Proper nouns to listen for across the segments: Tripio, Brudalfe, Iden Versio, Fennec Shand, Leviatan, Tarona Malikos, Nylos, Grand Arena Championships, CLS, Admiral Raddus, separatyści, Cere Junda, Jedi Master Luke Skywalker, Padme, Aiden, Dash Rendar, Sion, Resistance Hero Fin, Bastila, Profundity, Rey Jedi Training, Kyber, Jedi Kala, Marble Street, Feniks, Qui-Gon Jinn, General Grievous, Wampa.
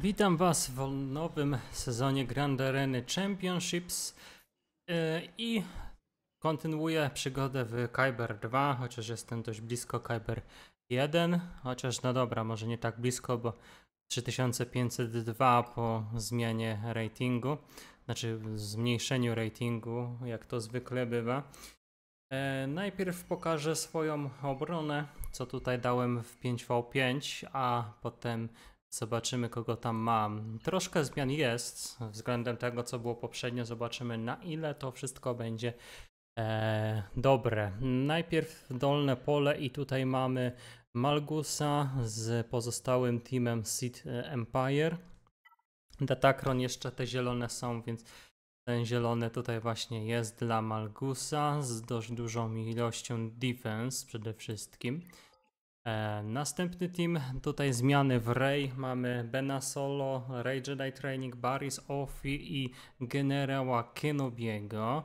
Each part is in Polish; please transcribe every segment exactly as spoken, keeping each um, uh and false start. Witam Was w nowym sezonie Grand Arena Championships i kontynuuję przygodę w Kyber dwa, chociaż jestem dość blisko Kyber jeden, chociaż no dobra, może nie tak blisko, bo trzy tysiące pięćset dwa po zmianie ratingu, znaczy zmniejszeniu ratingu, jak to zwykle bywa. E, najpierw pokażę swoją obronę, co tutaj dałem w pięć na pięć, a potem zobaczymy, kogo tam mam. Troszkę zmian jest względem tego, co było poprzednio. Zobaczymy, na ile to wszystko będzie e, dobre. Najpierw dolne pole i tutaj mamy Malgusa z pozostałym teamem Sith Empire. Datacron, jeszcze te zielone są, więc ten zielony tutaj właśnie jest dla Malgusa z dość dużą ilością defense przede wszystkim. E, następny team, tutaj zmiany w Rey, mamy Bena Solo, Rey Jedi Training, Barris, Offi i generała Kenobiego.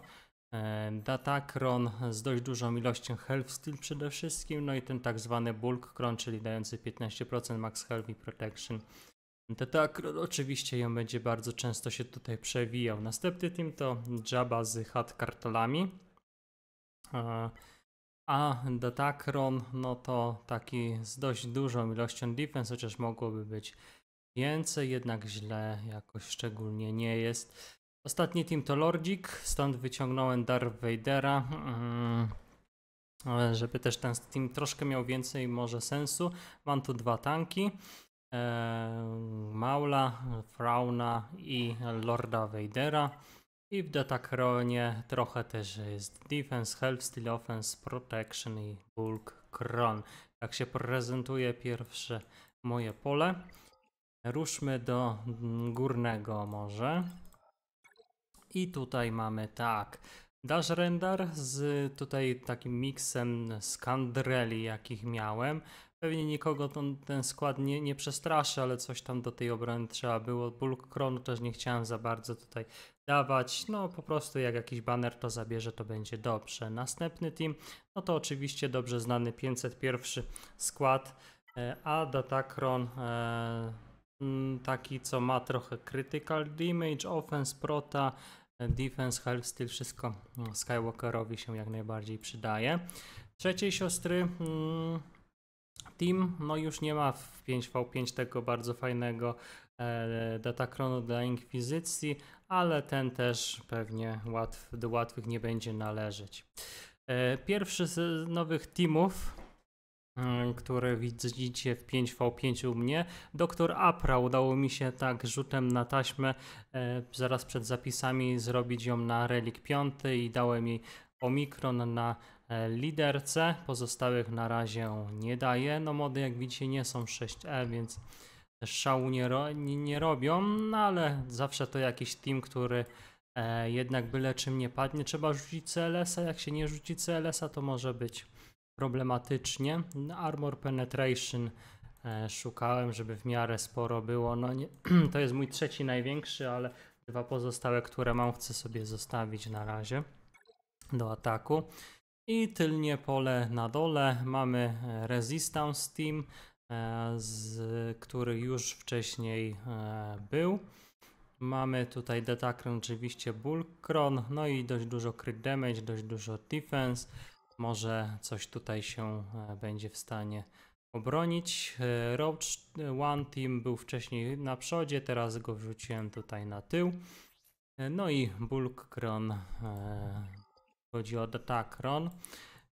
E, Datacron z dość dużą ilością health steal przede wszystkim, no i ten tak zwany bulk cron, czyli dający piętnaście procent max health i protection. Datacron oczywiście ją będzie bardzo często się tutaj przewijał. Następny team to Jabba z Hutt kartolami. E, A Datacron, no to taki z dość dużą ilością defense, chociaż mogłoby być więcej, jednak źle jakoś szczególnie nie jest. Ostatni team to Lordzik, stąd wyciągnąłem Darth Vadera, żeby też ten team troszkę miał więcej może sensu. Mam tu dwa tanki, Maula, Frauna i Lorda Vadera. I w Datacronie trochę też jest defense, health, steal, offense, protection i bulk cron. Tak się prezentuje pierwsze moje pole. Ruszmy do górnego może. I tutaj mamy tak. Dash Rendar z tutaj takim miksem z Kandreli, jakich miałem. Pewnie nikogo ten, ten skład nie, nie przestraszy, ale coś tam do tej obrony trzeba było. Bulk Kronu też nie chciałem za bardzo tutaj dawać. No po prostu jak jakiś baner to zabierze, to będzie dobrze. Następny team, no to oczywiście dobrze znany pięćset jeden skład, a Datacron taki, co ma trochę critical damage, offense, prota, defense, health, steal, wszystko Skywalkerowi się jak najbardziej przydaje. Trzeciej siostry team, no już nie ma w pięć na pięć tego bardzo fajnego e, Datacronu dla Inkwizycji, ale ten też pewnie łatw, do łatwych nie będzie należeć. E, pierwszy z nowych teamów, y, które widzicie w pięć na pięć u mnie, doktor Aphra. Udało mi się tak rzutem na taśmę e, zaraz przed zapisami zrobić ją na relik pięć i dałem jej omikron na liderce, pozostałych na razie nie daje. No mody, jak widzicie, nie są sześć E, więc szału nie, ro nie robią, no ale zawsze to jakiś team, który e, jednak byle czym nie padnie. Trzeba rzucić C L S-a, jak się nie rzuci C L S-a, to może być problematycznie. Armor Penetration e, szukałem, żeby w miarę sporo było. No nie, to jest mój trzeci największy, ale dwa pozostałe, które mam, chcę sobie zostawić na razie do ataku. I tylnie pole na dole mamy Resistance Team, z, który już wcześniej był. Mamy tutaj Datacron, oczywiście Bulkron, no i dość dużo crit damage, dość dużo defense. Może coś tutaj się będzie w stanie obronić. Roach One Team był wcześniej na przodzie, teraz go wrzuciłem tutaj na tył. No i Bulkron. Chodzi o Datacron.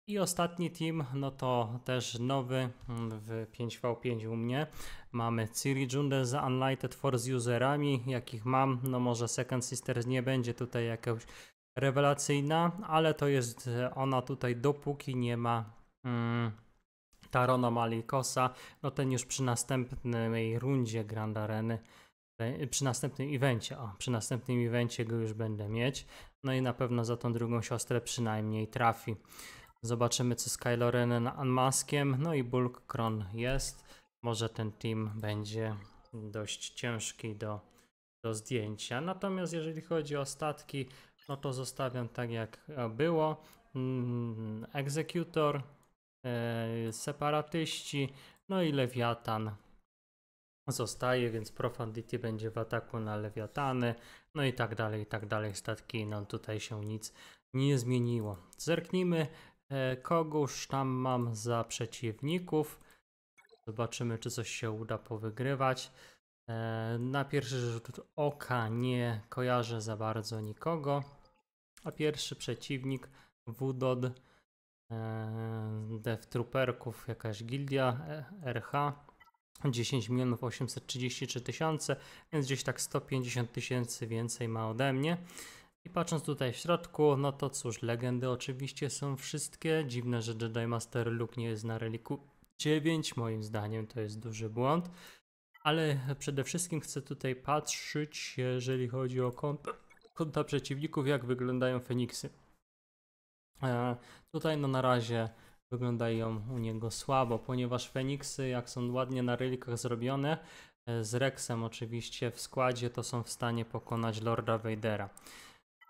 I ostatni team, no to też nowy w pięć na pięć u mnie. Mamy Cere Jundę z Unlighted Force Userami, jakich mam. No może Second Sisters nie będzie tutaj jakaś rewelacyjna, ale to jest ona tutaj, dopóki nie ma mm, Tarona Malikosa. No ten już przy następnej rundzie Grand Areny, przy następnym evencie, o, przy następnym evencie go już będę mieć. No i na pewno za tą drugą siostrę przynajmniej trafi. Zobaczymy, co z Kylo Renem Unmaskiem. No i Bulk Kron jest. Może ten team będzie dość ciężki do, do zdjęcia. Natomiast jeżeli chodzi o statki, no to zostawiam tak, jak było. Mm, executor, yy, separatyści, no i Lewiatan. zostaje, więc Profundity będzie w ataku na Lewiatany, no i tak dalej, i tak dalej. Statki, no tutaj się nic nie zmieniło. Zerknijmy, kogoż tam mam za przeciwników. Zobaczymy, czy coś się uda powygrywać. Na pierwszy rzut oka nie kojarzę za bardzo nikogo. A pierwszy przeciwnik, Wudod, Death Trooperków, jakaś gildia, R H, dziesięć milionów osiemset trzydzieści trzy tysiące, więc gdzieś tak sto pięćdziesiąt tysięcy więcej ma ode mnie. I patrząc tutaj w środku, no to cóż, legendy oczywiście są wszystkie. Dziwne, że Jedi Master Luke nie jest na reliku dziewięć, moim zdaniem to jest duży błąd. Ale przede wszystkim chcę tutaj patrzeć, jeżeli chodzi o konta, konta przeciwników, jak wyglądają Feniksy. E, tutaj no na razie wyglądają u niego słabo, ponieważ Feniksy, jak są ładnie na relikach zrobione, e, z Rexem oczywiście w składzie, to są w stanie pokonać Lorda Vadera.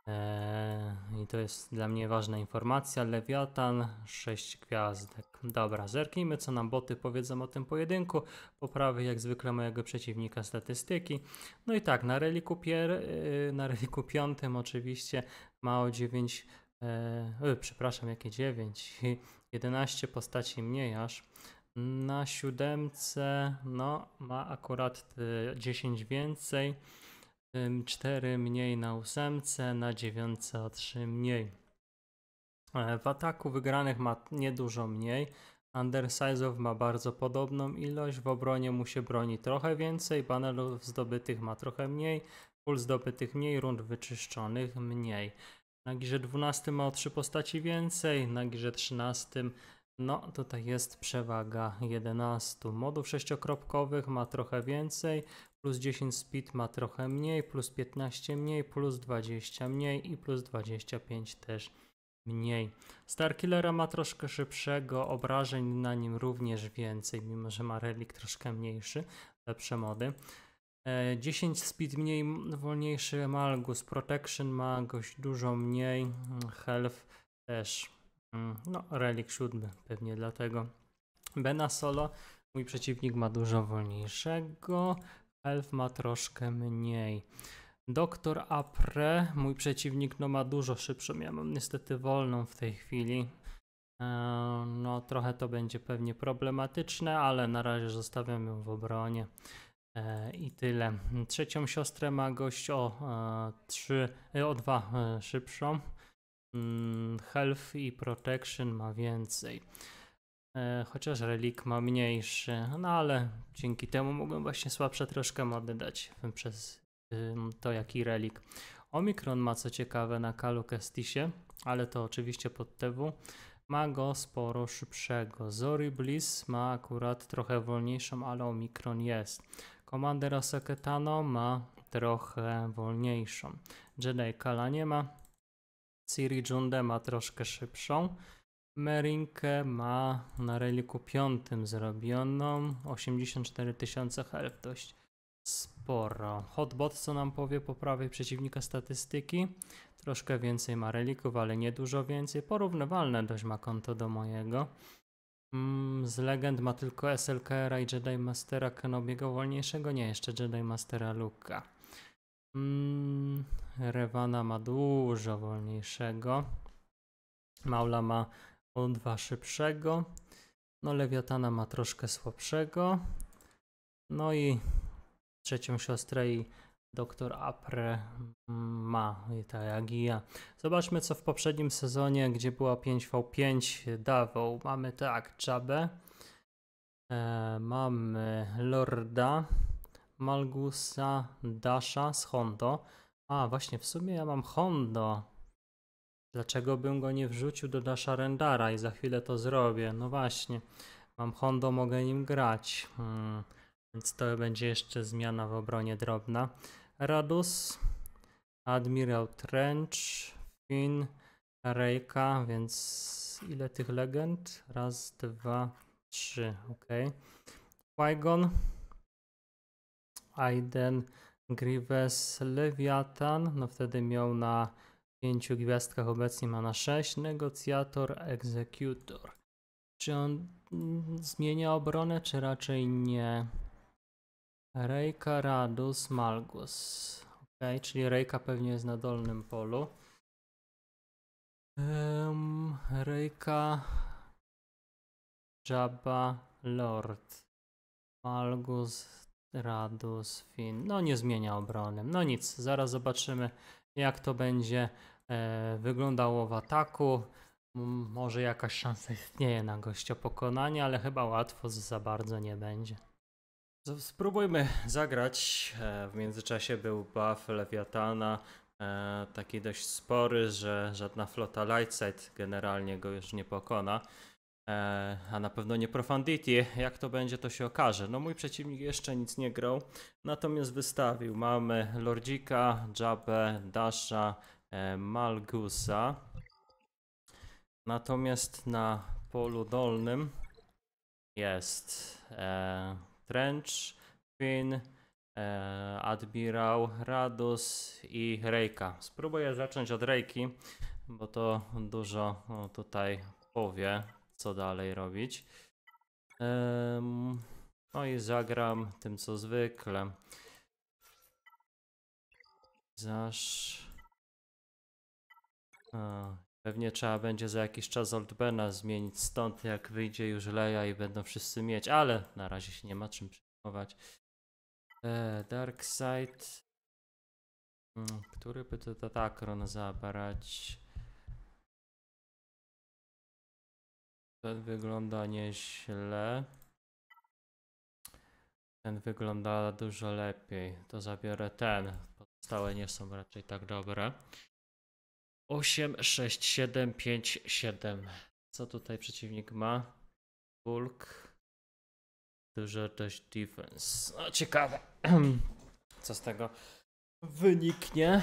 E, I to jest dla mnie ważna informacja. Lewiatan, sześć gwiazdek. Dobra, zerknijmy, co nam boty powiedzą o tym pojedynku. Poprawy jak zwykle mojego przeciwnika statystyki. No i tak, na reliku, pier, na reliku piątym oczywiście ma o dziewięć... E, przepraszam, jakie dziewięć? jedenaście postaci mniej aż. Na siódemce, no, ma akurat dziesięć więcej. cztery mniej na ósemce, na dziewiątce o trzy mniej. W ataku wygranych ma niedużo mniej. Undersize'ów ma bardzo podobną ilość. W obronie mu się broni trochę więcej. Banerów zdobytych ma trochę mniej. Pól zdobytych mniej. Rund wyczyszczonych mniej. Na girze dwunastym ma o trzy postaci więcej. Na girze trzynastym no tutaj jest przewaga jedenaście. Modów sześciokropkowych ma trochę więcej. Plus dziesięć speed ma trochę mniej, plus piętnaście mniej, plus dwadzieścia mniej i plus dwadzieścia pięć też mniej. Starkillera ma troszkę szybszego, obrażeń na nim również więcej, mimo że ma relik troszkę mniejszy, lepsze mody. dziesięć speed mniej, wolniejszy Malgus, protection ma gość dużo mniej, health też, no relik siódmy pewnie dlatego. Bena Solo, mój przeciwnik, ma dużo wolniejszego. Elf ma troszkę mniej. doktor Aphra, mój przeciwnik, no ma dużo szybszą. Ja mam niestety wolną w tej chwili. Eee, no trochę to będzie pewnie problematyczne, ale na razie zostawiam ją w obronie. Eee, I tyle. Trzecią siostrę ma gość o dwa e, e, szybszą. Hmm, health i protection ma więcej. Chociaż relik ma mniejszy, no ale dzięki temu mogłem właśnie słabsze troszkę mody dać przez to, jaki relik. Omikron ma co ciekawe na Kalu Kestisie, ale to oczywiście pod T W. Ma go sporo szybszego. Zori Bliss ma akurat trochę wolniejszą, ale Omikron jest. Commander Asaketano ma trochę wolniejszą. Jedi Kala nie ma. Cere Junda ma troszkę szybszą. Merinkę ma na reliku piątym zrobioną osiemdziesiąt cztery tysiące health, dość sporo. Hotbot co nam powie po prawej przeciwnika statystyki? Troszkę więcej ma relików, ale nie dużo więcej. Porównywalne dość ma konto do mojego. Mm, z legend ma tylko S L K R a i Jedi Mastera Kenobiego wolniejszego, nie, jeszcze Jedi Mastera Luke'a. Mm, Revana ma dużo wolniejszego. Maula ma o dwa szybszego, no Lewiatana ma troszkę słabszego, no i trzecią siostrę i doktor Aphra ma, i tak jak i ja. Zobaczmy, co w poprzednim sezonie, gdzie była pięć na pięć, dawał. Mamy tak, Jabbę, e, mamy Lorda, Malgusa, Dasha z Hondo. A właśnie, w sumie ja mam Hondo. Dlaczego bym go nie wrzucił do Dasha Rendara i za chwilę to zrobię? No właśnie, mam Hondo, mogę nim grać, hmm, więc to będzie jeszcze zmiana w obronie drobna. Raddus, Admiral Trench, Finn, Reyka, więc ile tych legend? Raz, dwa, trzy, ok. Qui-Gon, Aiden, Grievous, Leviatan, no wtedy miał na pięciu gwiazdkach, obecnie ma na sześć. Negocjator, executor. Czy on zmienia obronę, czy raczej nie? Rejka, Raddus, Malgus. Ok, czyli Rejka pewnie jest na dolnym polu. Um, Rejka, Jabba, Lord, Malgus, Raddus, Finn. No nie zmienia obrony. No nic, zaraz zobaczymy, jak to będzie e, wyglądało w ataku. M może jakaś szansa istnieje na gościa pokonania, ale chyba łatwo za bardzo nie będzie. Spróbujmy zagrać. W międzyczasie był buff Leviatana, taki dość spory, że żadna flota Lightside generalnie go już nie pokona, a na pewno nie Profundity. Jak to będzie, to się okaże. No mój przeciwnik jeszcze nic nie grał, natomiast wystawił. Mamy Lordzika, Jabbę, Dasha, Malgusa. Natomiast na polu dolnym jest Trench, Finn, e, Admirał Raddus i Rejka. Spróbuję zacząć od Rejki, bo to dużo no, tutaj powie, co dalej robić. E, no i zagram tym, co zwykle. Zaż... A, pewnie trzeba będzie za jakiś czas Oldbena zmienić stąd, jak wyjdzie już Leia i będą wszyscy mieć, ale na razie się nie ma czym przyjmować. E, Dark Side. Hmm, który by to Datacron zabrać? Ten wygląda nieźle. Ten wygląda dużo lepiej. To zabiorę ten. Pozostałe nie są raczej tak dobre. osiem, sześć, siedem, pięć, siedem. Co tutaj przeciwnik ma? Bulk. Dużo dość defense. No ciekawe, co z tego wyniknie.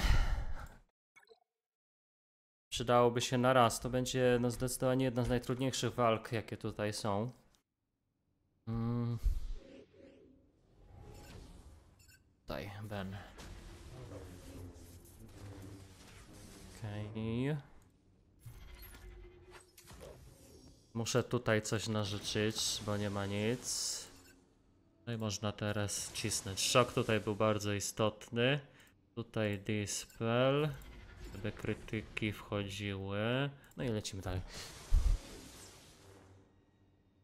Przydałoby się na raz. To będzie no, zdecydowanie jedna z najtrudniejszych walk, jakie tutaj są. Hmm. Tutaj, Ben. Okay. Muszę tutaj coś narzucić, bo nie ma nic. No i można teraz cisnąć. Szok tutaj był bardzo istotny. Tutaj dispel, żeby krytyki wchodziły. No i lecimy dalej.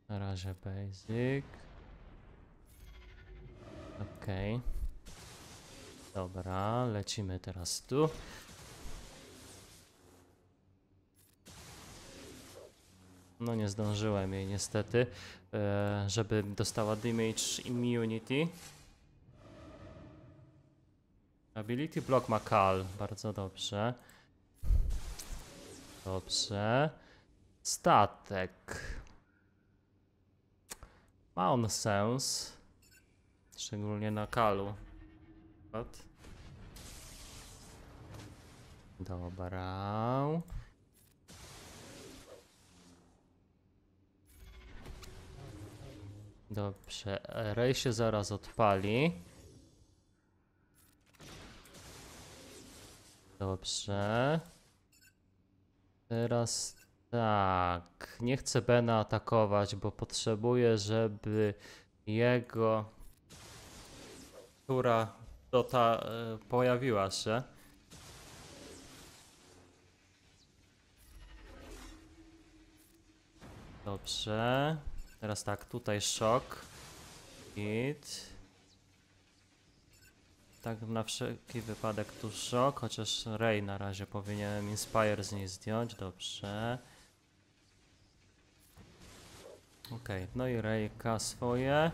Na razie basic. Okej. Okay. Dobra, lecimy teraz tu. No nie zdążyłem jej niestety, żeby dostała damage immunity. Ability block ma Kal, bardzo dobrze. Dobrze. Statek. Ma on sens. Szczególnie na Kalu. Dobra. Dobrze, Rey się zaraz odpali. Dobrze. Teraz tak. Nie chcę Bena atakować, bo potrzebuję, żeby jego która dota pojawiła się. Dobrze. Teraz tak, tutaj szok. Hit. Tak na wszelki wypadek tu szok, chociaż Rey na razie powinienem Inspire z niej zdjąć, dobrze. Okej, okay. No i Reyka swoje.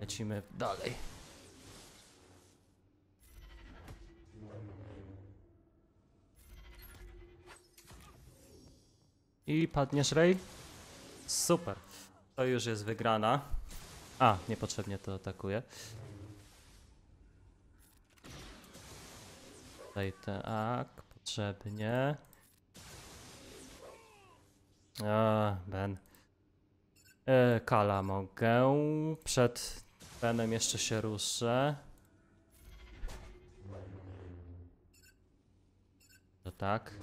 Lecimy dalej. I padniesz, Rey? Super. To już jest wygrana. A, niepotrzebnie to atakuje. Tutaj tak, potrzebnie. A, Ben. E, Kala mogę. Przed Benem jeszcze się ruszę. To tak.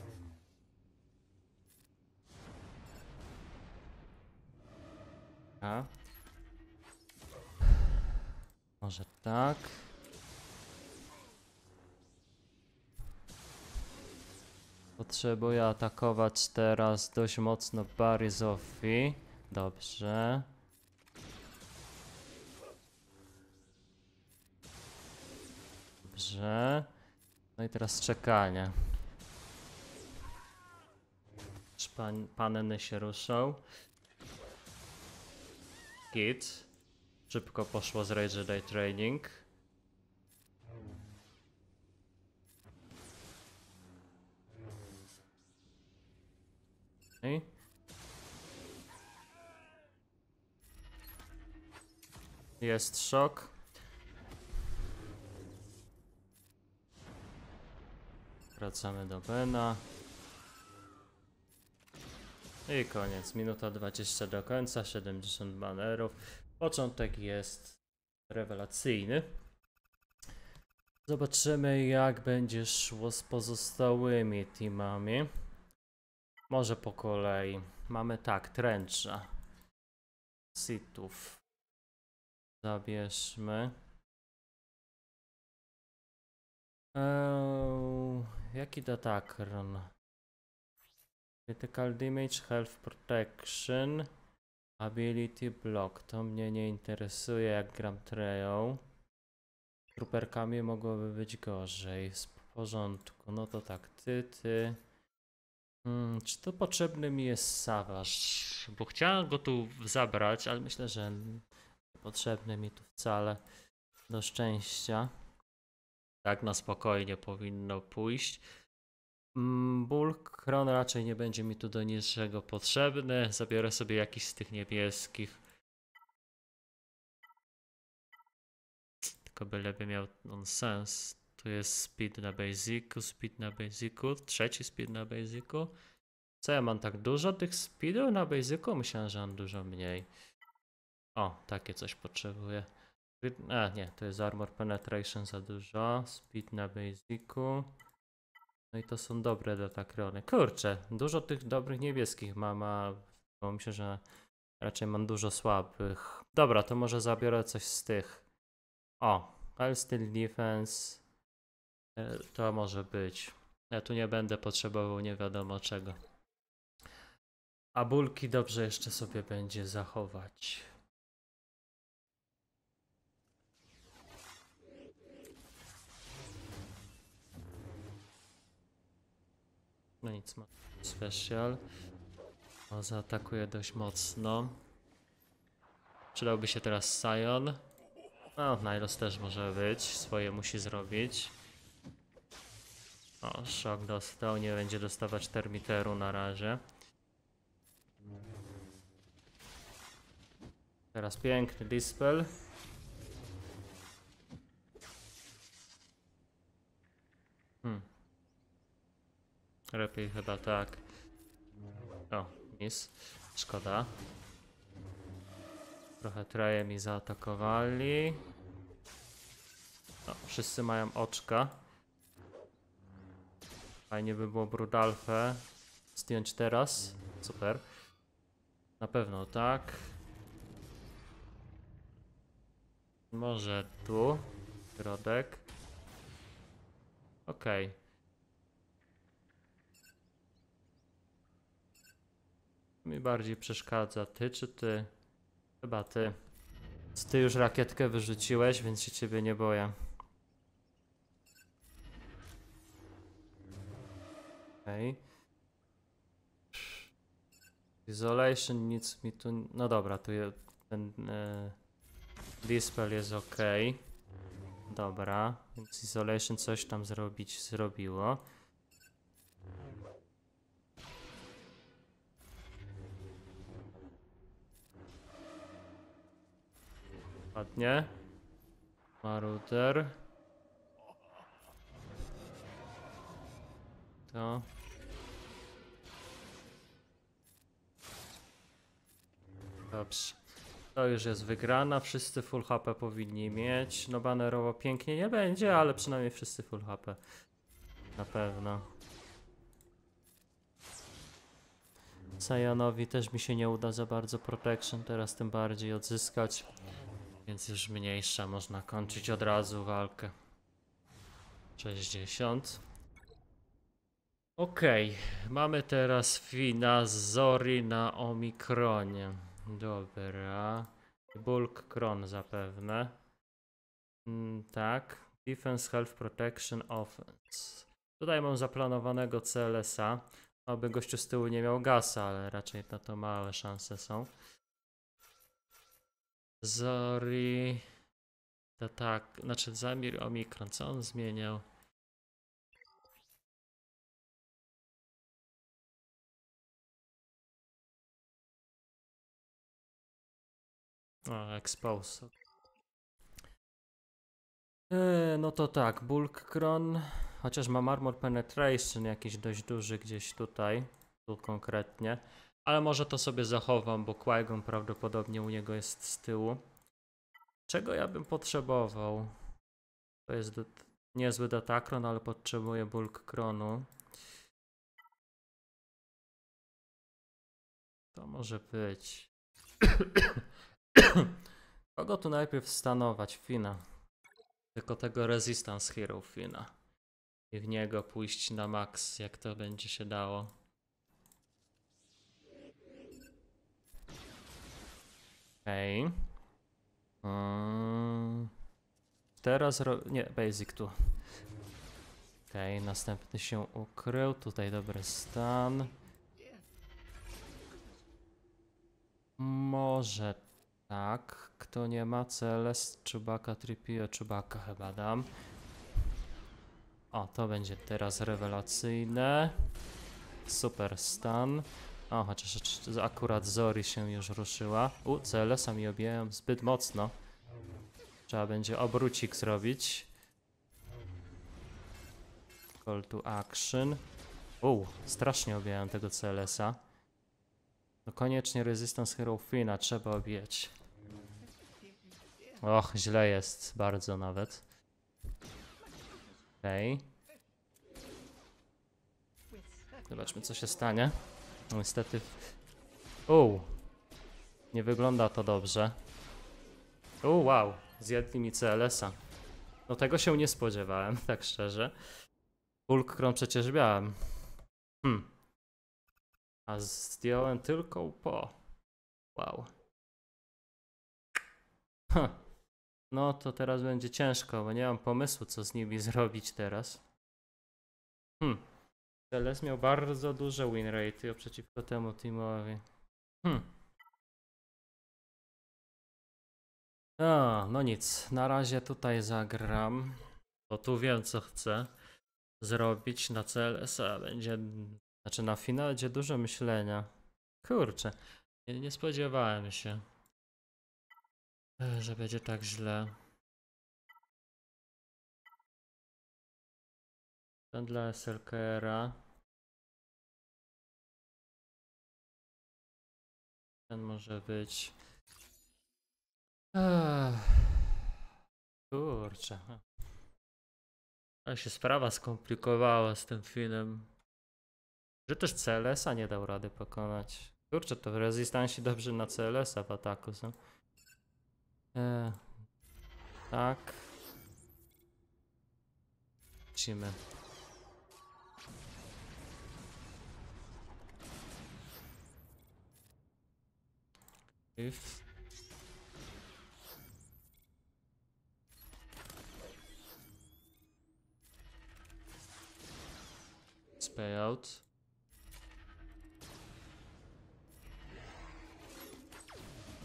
Może tak. Potrzebuję atakować teraz dość mocno Baryzofii. Dobrze. Dobrze. No i teraz czekanie. Pan, panny się ruszą. Git. Szybko poszło z Rey Jedi Training. Okay. Jest szok. Wracamy do Bena. I koniec. Minuta dwadzieścia do końca, siedemdziesiąt banerów. Początek jest rewelacyjny. Zobaczymy, jak będzie szło z pozostałymi teamami. Może po kolei. Mamy tak, Trencha. Sithów. Zabierzmy. Eee, jaki Datacron? Critical damage, health protection, ability block. To mnie nie interesuje, jak gram treją. Truperkami mogłoby być gorzej. W porządku, no to tak, ty, ty. Hmm, czy to potrzebny mi jest Savage? Bo chciałem go tu zabrać, ale myślę, że niepotrzebny mi tu wcale. Do szczęścia. Tak na spokojnie powinno pójść. Bulkron raczej nie będzie mi tu do niczego potrzebny. Zabiorę sobie jakiś z tych niebieskich. Tylko byleby miał on sens. Tu jest speed na basicu, speed na basicu, trzeci speed na basicu. Co ja mam tak dużo tych speedów na basicu? Myślałem, że mam dużo mniej. O, takie coś potrzebuję. A nie, to jest Armor Penetration za dużo. Speed na basicu. No i to są dobre Datacrony. Kurczę, dużo tych dobrych niebieskich mam, a wydaje mi się, że raczej mam dużo słabych. Dobra, to może zabiorę coś z tych. O, ale Steel Defense to może być. Ja tu nie będę potrzebował nie wiadomo czego. A bulki dobrze jeszcze sobie będzie zachować. No nic, ma special. O, zaatakuje dość mocno. Przydałby się teraz Sion. No, Nylos też może być. Swoje musi zrobić. O, szok dostał. Nie będzie dostawać Termiteru na razie. Teraz piękny Dispel. Hmm. Lepiej chyba tak. O, mis. Szkoda. Trochę treje mi zaatakowali. O, wszyscy mają oczka. Fajnie by było Brudalfę zdjąć teraz. Super. Na pewno tak. Może tu. Środek. Okej. Okay. Mi bardziej przeszkadza ty czy ty? Chyba ty. Ty już rakietkę wyrzuciłeś, więc się ciebie nie boję. Okej. Okay. Isolation nic mi tu... No dobra, tu jest ten... E... Dispel jest ok. Dobra, więc Isolation coś tam zrobić zrobiło. Ładnie. Maruder. To. Dobrze. To już jest wygrana. Wszyscy full H P powinni mieć. No banerowo pięknie nie będzie, ale przynajmniej wszyscy full H P. Na pewno. Sajonowi też mi się nie uda za bardzo protection teraz tym bardziej odzyskać. Więc już mniejsza, można kończyć od razu walkę. sześćdziesiąt. Okej, okay. Mamy teraz Fina z Zori na omikronie. Dobra. Bulk Kron zapewne. Mm, tak. Defense, Health, Protection, Offense. Tutaj mam zaplanowanego C L S a. Aby gościu z tyłu nie miał gasa, ale raczej na to małe szanse są. Zori. To tak, znaczy Zamir omikron, co on zmieniał? O, expose. Yy, no to tak, bulk kron, chociaż mam armor penetration jakiś dość duży gdzieś tutaj, tu konkretnie, ale może to sobie zachowam, bo Qui-Gon prawdopodobnie u niego jest z tyłu. Czego ja bym potrzebował? To jest niezły datacron, ale potrzebuję bulk kronu. To może być. Kogo tu najpierw stanować? Fina. Tylko tego Resistance Hero Fina. I w niego pójść na max, jak to będzie się dało. Okej. Okay. Hmm. Teraz ro... nie, basic tu. Okej, okay, następny się ukrył, tutaj dobry stan. Może tak, kto nie ma C L S, Chewbacca, Tripio, Chewbacca chyba dam. O, to będzie teraz rewelacyjne. Super stan. O, chociaż akurat Zori się już ruszyła. U, C L S a mi objęłem zbyt mocno. Trzeba będzie obrócik zrobić. Call to action. U, strasznie objęłem tego C L S a. No koniecznie Resistance Hero Fina trzeba objeć. Och, źle jest, bardzo nawet. Okej. Okay. Zobaczmy, co się stanie. Niestety... Uuu! Nie wygląda to dobrze. Uuu, wow! Zjadli mi C L S a. No tego się nie spodziewałem, tak szczerze. Bulkron przecież miałem. Hmm. A zdjąłem tylko po. Wow. Huh. No to teraz będzie ciężko, bo nie mam pomysłu, co z nimi zrobić teraz. Hmm. C L S miał bardzo duże win rate przeciwko temu teamowi. Hmm. A, no nic, na razie tutaj zagram. Bo tu wiem, co chcę zrobić na C L S a. Będzie, znaczy na finale będzie dużo myślenia. Kurczę, nie, nie spodziewałem się, że będzie tak źle. Ten dla S L K R a. Ten może być. Ech. Kurczę. Ale się sprawa skomplikowała z tym filmem. Że też C L S a nie dał rady pokonać. Kurczę, to w rezystansie dobrze na C L S a w ataku są. Ech. Tak. Lecimy. If. Spay out.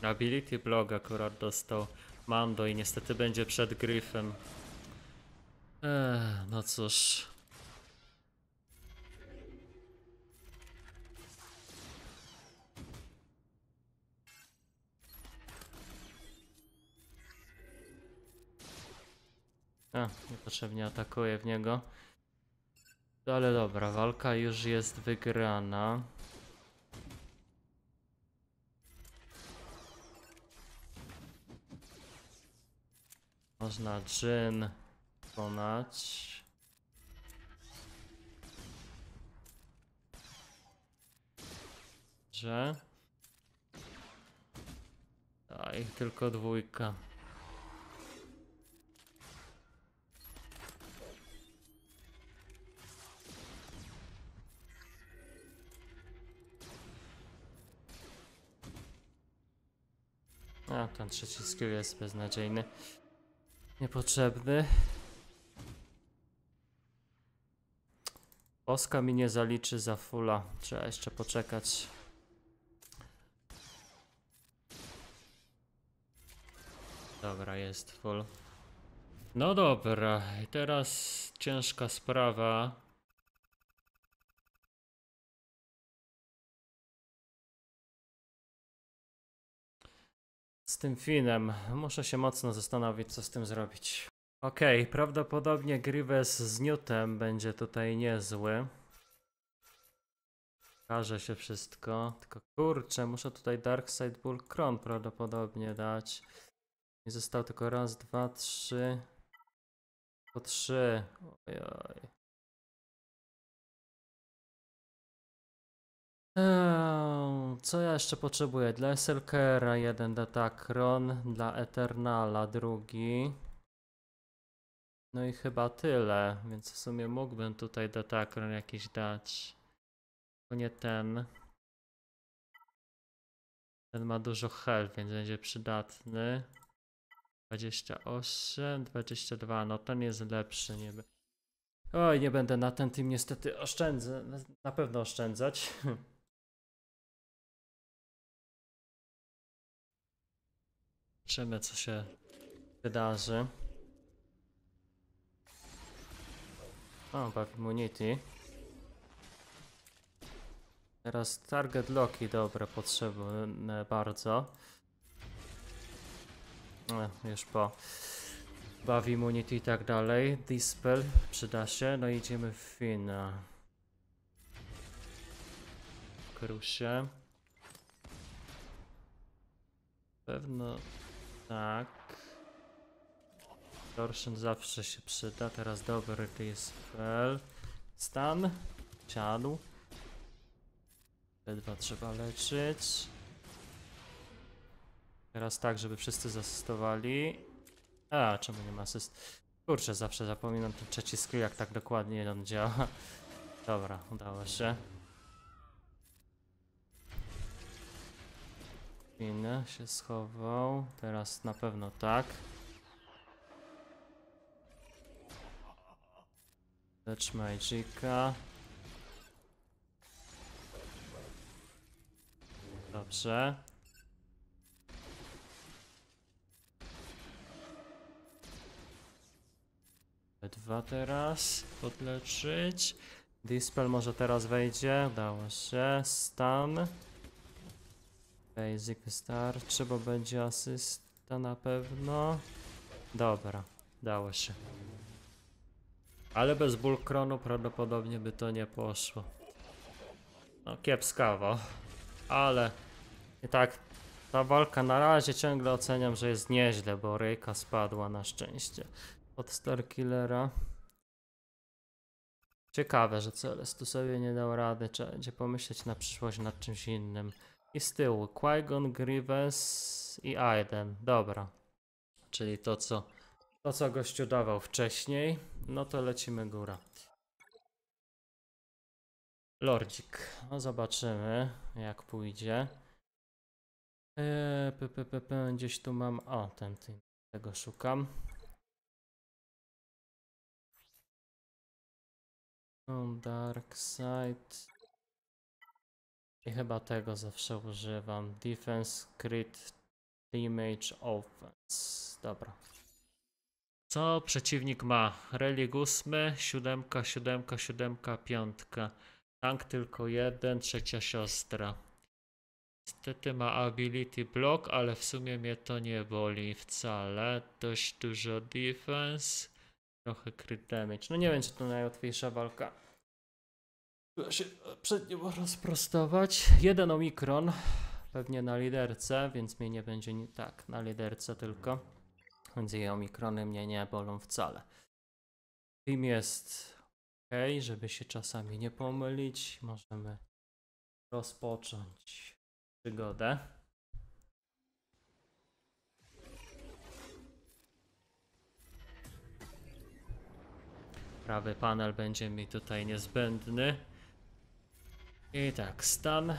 Ability block akurat dostał Mando i niestety będzie przed Griffem. Ech, no cóż. A, niepotrzebnie atakuje w niego. No ale dobra, walka już jest wygrana. Można Jinn pokonać. Że... A, ich tylko dwójka. ten trzeci skill jest beznadziejny. Niepotrzebny. Oska mi nie zaliczy za fulla. Trzeba jeszcze poczekać. Dobra, jest full. No dobra, i teraz ciężka sprawa. Z tym Finem. Muszę się mocno zastanowić, co z tym zrobić. Okej, okay, prawdopodobnie Grievous z Newtem będzie tutaj niezły. Każe się wszystko. Tylko kurczę, muszę tutaj Darkseid Bull Kron prawdopodobnie dać. I został tylko raz, dwa, trzy. Po trzy. Ojoj. Eee, co ja jeszcze potrzebuję? Dla S L K R-a jeden Datacron, dla Eternala drugi. No i chyba tyle, więc w sumie mógłbym tutaj Datacron jakiś dać. Bo nie ten. Ten ma dużo health, więc będzie przydatny. dwadzieścia osiem, dwadzieścia dwa, no ten jest lepszy niby. Oj, nie będę na ten team niestety oszczędzę, na pewno oszczędzać. Zobaczymy, co się wydarzy. O, baw immunity. Teraz target locki, dobre, potrzebne bardzo. E, już po baw immunity i tak dalej. Dispel przyda się, no idziemy w Fina. Krusie. Pewno tak. Torsion zawsze się przyda, teraz dobry dispel. Stan, siadł. Te dwa trzeba leczyć. Teraz tak, żeby wszyscy zastosowali. A, czemu nie ma asyst? Kurczę, zawsze zapominam ten trzeci skill, jak tak dokładnie on działa. Dobra, udało się. Pin się schował, teraz na pewno tak. Lecz Magica. Dobrze. Dwa teraz podleczyć. Dispel może teraz wejdzie. Udało się. Stan. Basic wystarczy, bo będzie asysta na pewno. Dobra, dało się. Ale bez Bullcronu prawdopodobnie by to nie poszło. No kiepskawo. Ale i tak ta walka na razie ciągle oceniam, że jest nieźle, bo Reyka spadła na szczęście od Starkillera. Ciekawe, że C L S tu sobie nie dał rady. Trzeba będzie pomyśleć na przyszłość nad czymś innym. I z tyłu Qui-Gon, Grievous i Aiden. Dobra. Czyli to co, to co gościu dawał wcześniej. No to lecimy góra. Lordzik. No zobaczymy jak pójdzie. Eee, p, p, p, p, gdzieś tu mam... O, ten team. Tego szukam. Dark Side. I chyba tego zawsze używam. Defense, crit, damage, offense. Dobra. Co przeciwnik ma? Relik ósmy, siódemka, siódemka, siódemka, piątka. Tank tylko jeden, trzecia siostra. Niestety ma ability block, ale w sumie mnie to nie boli wcale. Dość dużo defense. Trochę crit damage. No nie wiem, czy to najłatwiejsza walka. Trzeba się przed nim rozprostować. Jeden omikron. Pewnie na liderce, więc mnie nie będzie... Nie... Tak, na liderce tylko. Więc jej omikrony mnie nie bolą wcale. Team jest ok, żeby się czasami nie pomylić. Możemy rozpocząć przygodę. Prawy panel będzie mi tutaj niezbędny. I tak, stan.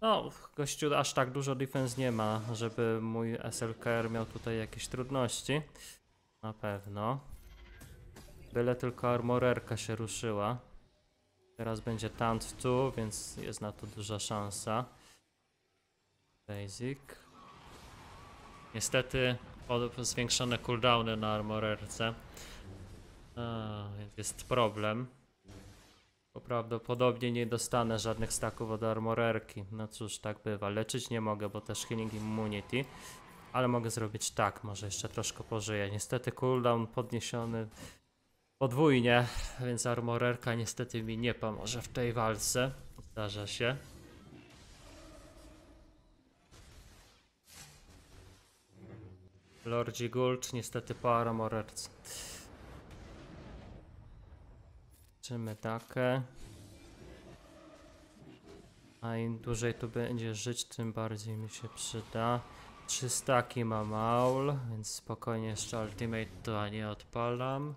No, gościu aż tak dużo defense nie ma, żeby mój S L K R miał tutaj jakieś trudności. Na pewno. Byle tylko armorerka się ruszyła. Teraz będzie tant tu, więc jest na to duża szansa. Basic. Niestety zwiększone cooldowny na armorerce. A, jest problem. Bo prawdopodobnie nie dostanę żadnych staków od armorerki. No cóż, tak bywa. Leczyć nie mogę, bo też healing immunity. Ale mogę zrobić tak, może jeszcze troszkę pożyję. Niestety cooldown podniesiony podwójnie, więc armorerka niestety mi nie pomoże w tej walce. Zdarza się. Lordzi Gould niestety po armorerce. Leczymy takę. A im dłużej tu będzie żyć, tym bardziej mi się przyda. Trzy staki ma Maul, więc spokojnie jeszcze ultimate to nie odpalam.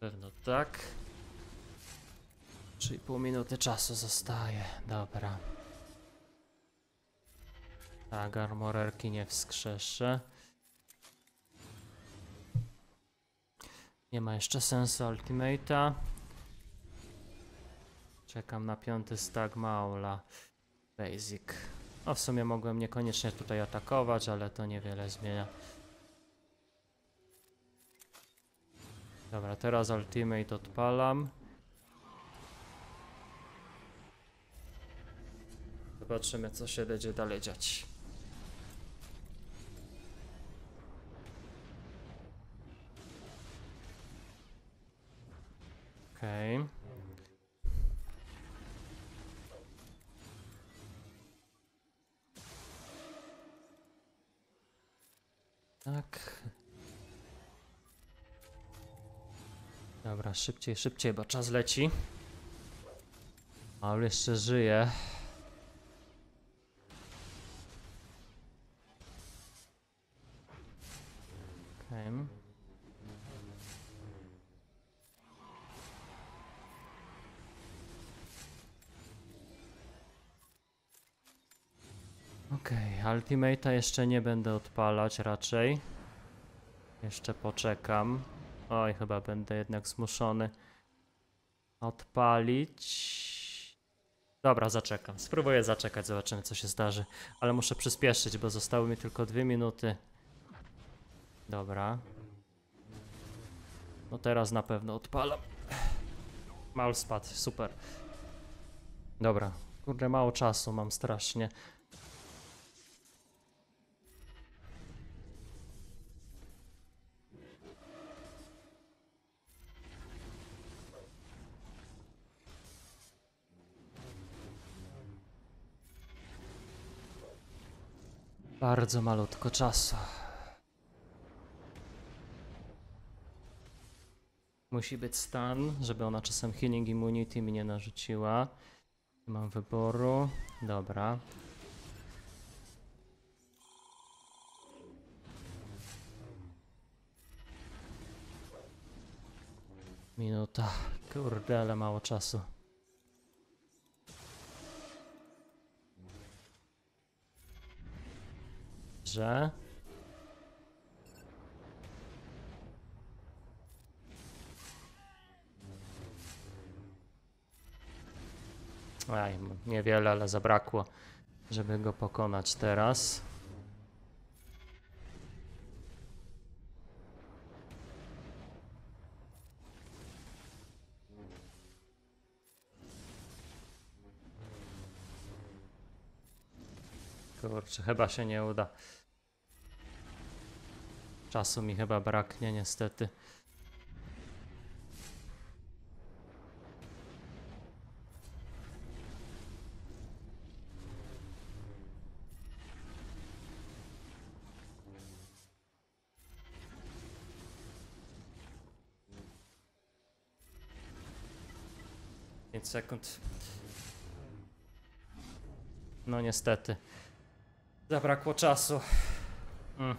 Pewno tak. trzy i pół minuty czasu zostaje. Dobra. Tak, armorerki nie wskrzeszę. Nie ma jeszcze sensu ultimate'a. Czekam na piąty stack Maula. Basic. No w sumie mogłem niekoniecznie tutaj atakować, ale to niewiele zmienia. Dobra, teraz ultimate odpalam. Zobaczymy, co się będzie dalej dziać. Okej. Okay. Tak. Dobra, szybciej, szybciej, bo czas leci. Maul jeszcze żyje. Okej. Okay. Okej, okay, ultimate'a jeszcze nie będę odpalać raczej. Jeszcze poczekam. Oj, chyba będę jednak zmuszony odpalić. Dobra, zaczekam. Spróbuję zaczekać, zobaczymy, co się zdarzy. Ale muszę przyspieszyć, bo zostały mi tylko dwie minuty. Dobra. No teraz na pewno odpalam. Maul spadł, super. Dobra, kurde, mało czasu mam strasznie. Bardzo malutko czasu. Musi być stan, żeby ona czasem healing immunity mi nie narzuciła. Nie mam wyboru. Dobra. Minuta. Kurde, ale mało czasu. Dobrze. Aj, niewiele, ale zabrakło, żeby go pokonać teraz. Kurczę, chyba się nie uda. Czasu mi chyba braknie, niestety. pięć sekund. No niestety. Zabrakło czasu. Mm.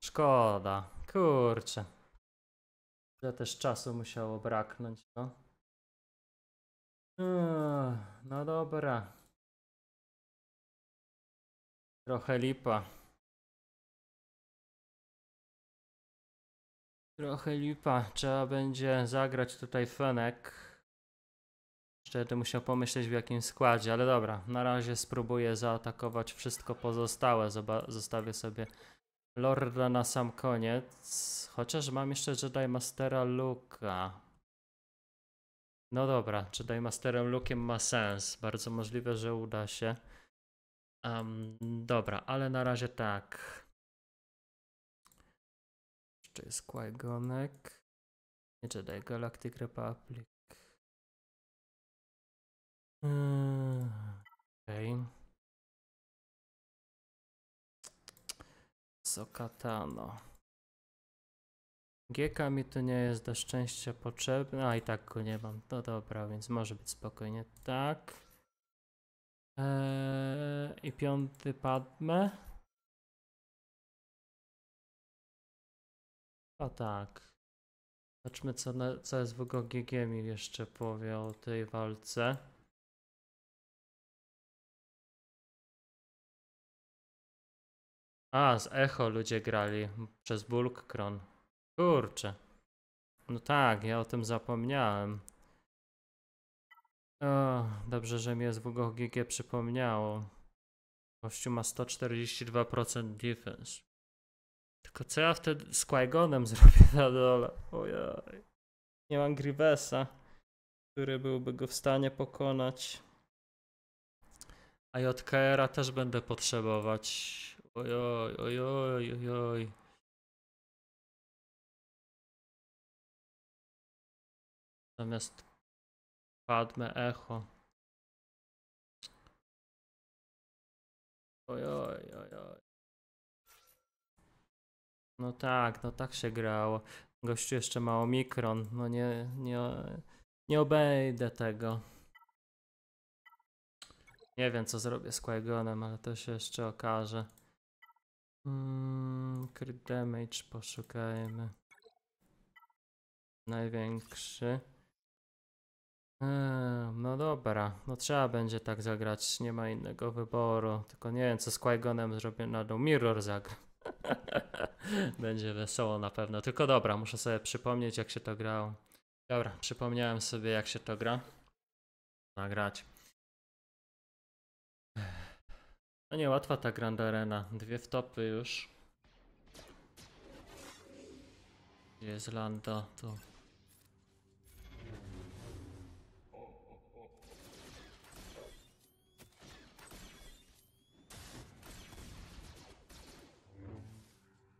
Szkoda, kurczę. Że też czasu musiało braknąć, no. No dobra. Trochę lipa. Trochę lipa. Trzeba będzie zagrać tutaj Fenek. Szczerze musiał pomyśleć w jakim składzie, ale dobra. Na razie spróbuję zaatakować wszystko pozostałe. Zoba- zostawię sobie Lorda na sam koniec. Chociaż mam jeszcze Jedi Mastera Luke'a. No dobra, Jedi Masterem Luke'iem ma sens. Bardzo możliwe, że uda się. Um, dobra, ale na razie tak. Jeszcze jest Qui-Gonek. Nie Jedi Galactic Republic. Hmm, okay. Sokatano. Gieka mi to nie jest do szczęścia potrzebne, a i tak go nie mam. No dobra, więc może być spokojnie tak. Eee, I piąty Padme. O tak. Zobaczmy co, na, co S W G G G mi jeszcze powie o tej walce. A, z Echo ludzie grali przez Bulkkron. Kurczę. No tak, ja o tym zapomniałem. O, dobrze, że mnie z W G G przypomniało. Kościół ma sto czterdzieści dwa procent defense. Tylko co ja wtedy z Qui-Gonem zrobię na dole? Ojej. Nie mam Grievousa, który byłby go w stanie pokonać. A J K R-a też będę potrzebować. Ojoj, ojoj, ojoj. Natomiast Padme Echo. Ojoj, ojoj. No tak, no tak się grało. Gościu jeszcze ma omikron. No nie, nie, nie obejdę tego. Nie wiem co zrobię z Qui-Gonem, ale to się jeszcze okaże. Hmm, crit damage poszukajmy. Największy. Hmm, no dobra, no trzeba będzie tak zagrać, nie ma innego wyboru. Tylko nie wiem co z Qui-Gonem zrobię, na dół mirror zagram. Będzie wesoło na pewno, tylko dobra, muszę sobie przypomnieć jak się to grało. Dobra, przypomniałem sobie jak się to gra. Nagrać. No niełatwa ta Grand Arena, dwie wtopy już. Gdzie jest Lando? Tu.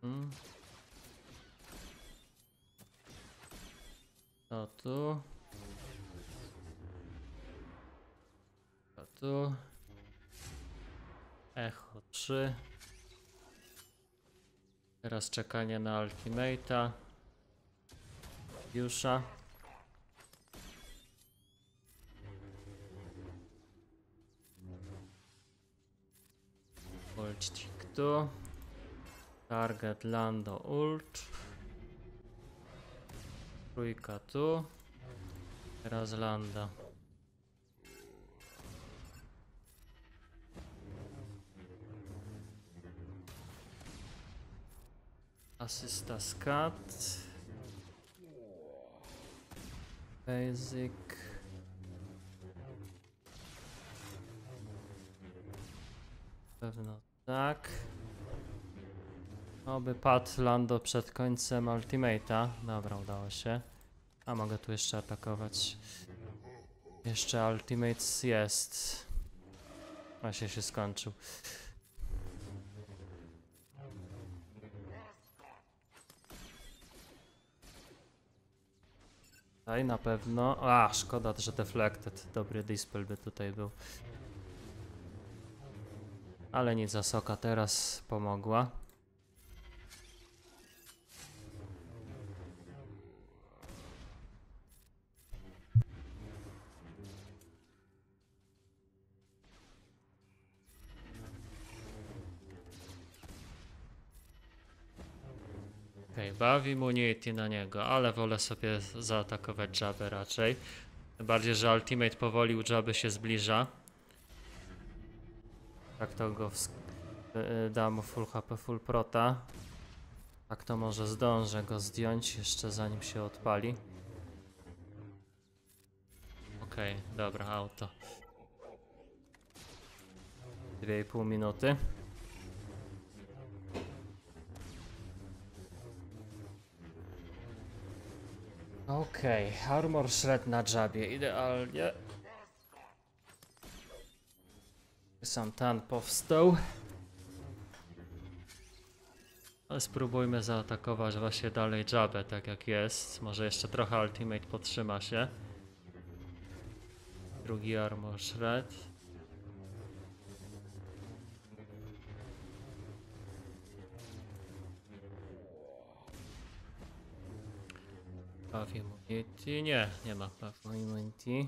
Hmm. To tu. To tu. Echo trzy. Teraz czekanie na ultimate'a. Jusza. Polcznik tu. Target Lando ult. Trójka tu. Teraz Lando. Asysta skat. Basic. Pewno tak. Oby padł Lando przed końcem ultimate'a. Dobra, udało się. A mogę tu jeszcze atakować. Jeszcze ultimate jest. Właśnie się skończył. Tutaj na pewno... A, szkoda, że deflected. Dobry dispel by tutaj był. Ale nic, Asoka teraz pomogła. Bawi immunity na niego, ale wolę sobie zaatakować Jabbę raczej. Tym bardziej, że ultimate powoli u Jabby się zbliża. Tak to go da mu full H P, full prota. Tak to może zdążę go zdjąć jeszcze zanim się odpali. Okej, okay, dobra, auto. Dwie i pół minuty. Okej, okay, armor shred na Jabbie, idealnie. Sam tan powstał. Ale spróbujmy zaatakować właśnie dalej Jabbę, tak jak jest. Może jeszcze trochę ultimate podtrzyma się. Drugi armor shred. Buff immunity, nie, nie ma buff immunity.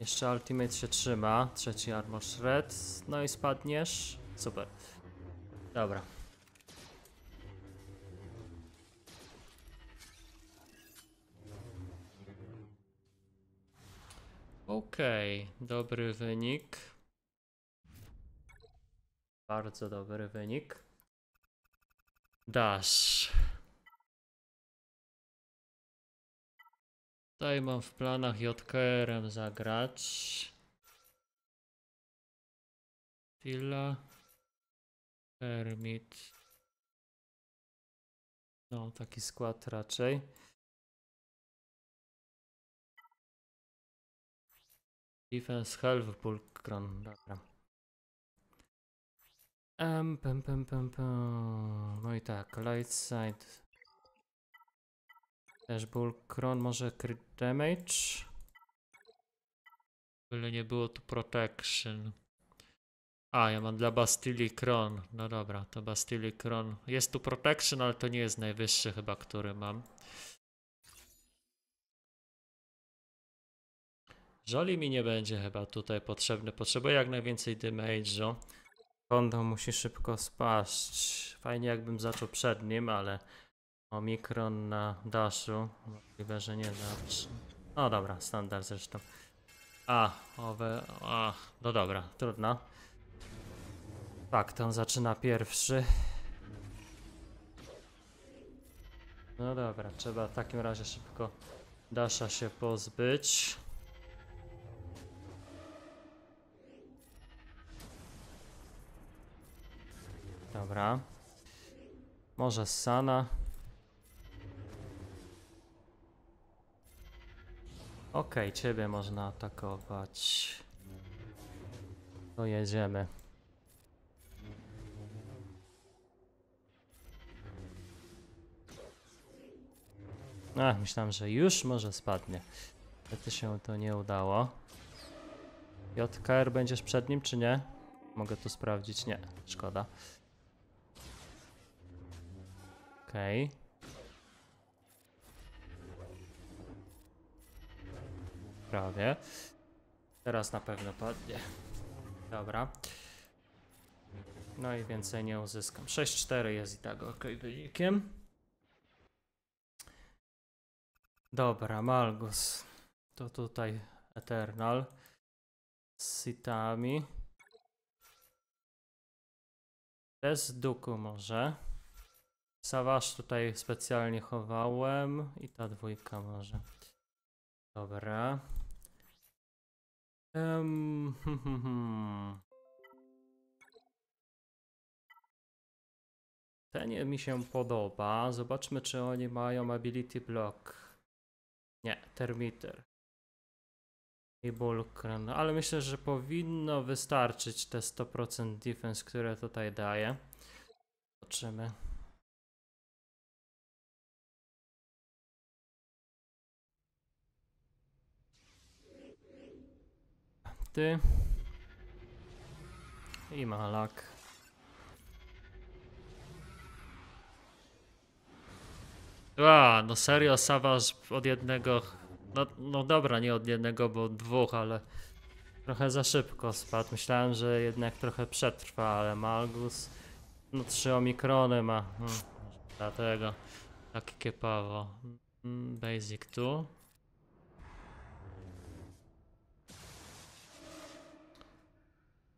Jeszcze ultimate się trzyma, trzeci armor shred, no i spadniesz, super. Dobra. Okej, okay, dobry wynik. Bardzo dobry wynik. Dash. Tutaj mam w planach J K R-em zagrać. Tilla. Hermit. No, taki skład raczej. Defense Health Pulkron, dobra. Um, pum, pum, pum, pum. No i tak, Light Side. Też Pulkron, może Crit Damage. Byle nie było tu Protection. A, ja mam dla Bastili Kron. No dobra, to Bastili Kron. Jest tu Protection, ale to nie jest najwyższy chyba, który mam. Żoli mi nie będzie chyba tutaj potrzebny. Potrzebuję jak najwięcej damage'u. Hondo musi szybko spaść. Fajnie jakbym zaczął przed nim, ale omikron na daszu. Możliwe, że nie zawsze. No dobra, standard zresztą. A, owe... A, no dobra, trudno. Tak, to on zaczyna pierwszy. No dobra, trzeba w takim razie szybko dasza się pozbyć. Dobra, może Sana. Okej, okay, ciebie można atakować. To jedziemy. Ach, myślałem, że już może spadnie. Niestety się to nie udało. J K R będziesz przed nim, czy nie? Mogę tu sprawdzić? Nie, szkoda. Okej. Prawie. Teraz na pewno padnie. Dobra. No i więcej nie uzyskam. sześć cztery jest i tak ok wynikiem. Dobra, Malgus. To tutaj Eternal. Z sitami. Bez duku może. Sawasz tutaj specjalnie chowałem i ta dwójka może. Dobra. Um, hmm, hmm, hmm. Ten mi się podoba. Zobaczmy, czy oni mają ability block. Nie, termiter. I bulkren. Ale myślę, że powinno wystarczyć te sto procent defense, które tutaj daje. Zobaczymy. Ty. I Malak. A, no serio, Savage od jednego. No, no dobra, nie od jednego, bo od dwóch, ale trochę za szybko spadł. Myślałem, że jednak trochę przetrwa, ale Malgus. No trzy omikrony ma. Hmm, dlatego tak kiepawo. Basic tu.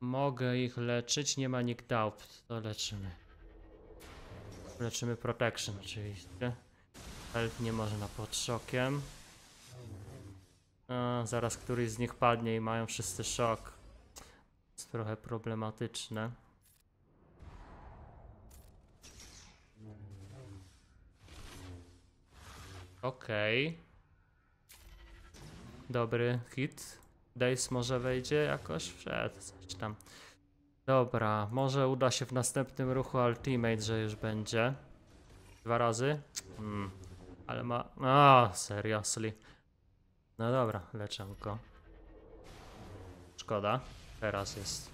Mogę ich leczyć, nie ma nikt doubt, to leczymy. Leczymy protection oczywiście. Health nie można pod szokiem. A, zaraz któryś z nich padnie i mają wszyscy szok. Jest trochę problematyczne. Okej. Okay. Dobry hit. Days może wejdzie jakoś? Wszedł, coś tam. Dobra, może uda się w następnym ruchu ultimate, że już będzie. Dwa razy? Hmm. Ale ma... A, seriously. No dobra, leczę go. Szkoda. Teraz jest.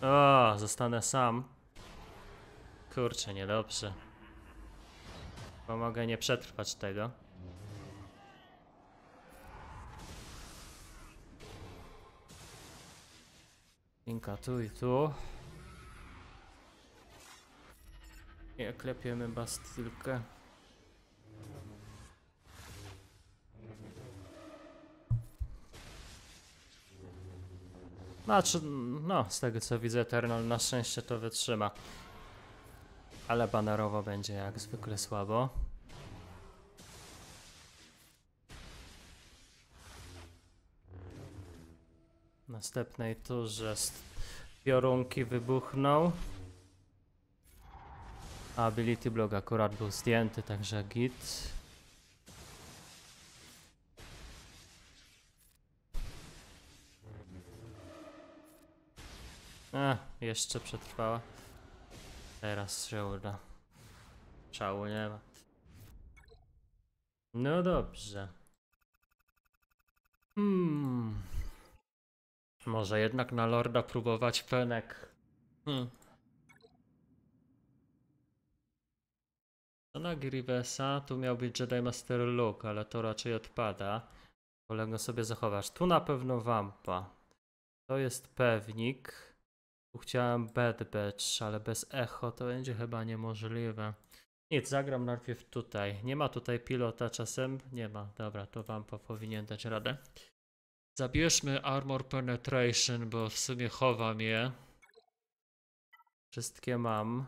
O, zostanę sam. Kurczę, niedobrze. Bo mogę nie przetrwać tego. Linka tu i tu. I oklepiemy Bastylkę. Znaczy, no, z tego co widzę, Eternal na szczęście to wytrzyma. Ale banerowo będzie jak zwykle słabo. W następnej turze piorunki wybuchną. Ability block akurat był zdjęty, także git. A, jeszcze przetrwała. Teraz się uda. Szału nie ma. No dobrze. Hmm. Może jednak na Lorda próbować Fenek. Hmm. To na Grievousa tu miał być Jedi Master Luke, ale to raczej odpada. Wolę sobie zachować. Tu na pewno Wampa. To jest pewnik. Tu chciałem Bad Batch, ale bez echo to będzie chyba niemożliwe. Nic, zagram najpierw tutaj. Nie ma tutaj pilota czasem? Nie ma. Dobra, to wam powinien dać radę. Zabierzmy Armor Penetration, bo w sumie chowam je. Wszystkie mam.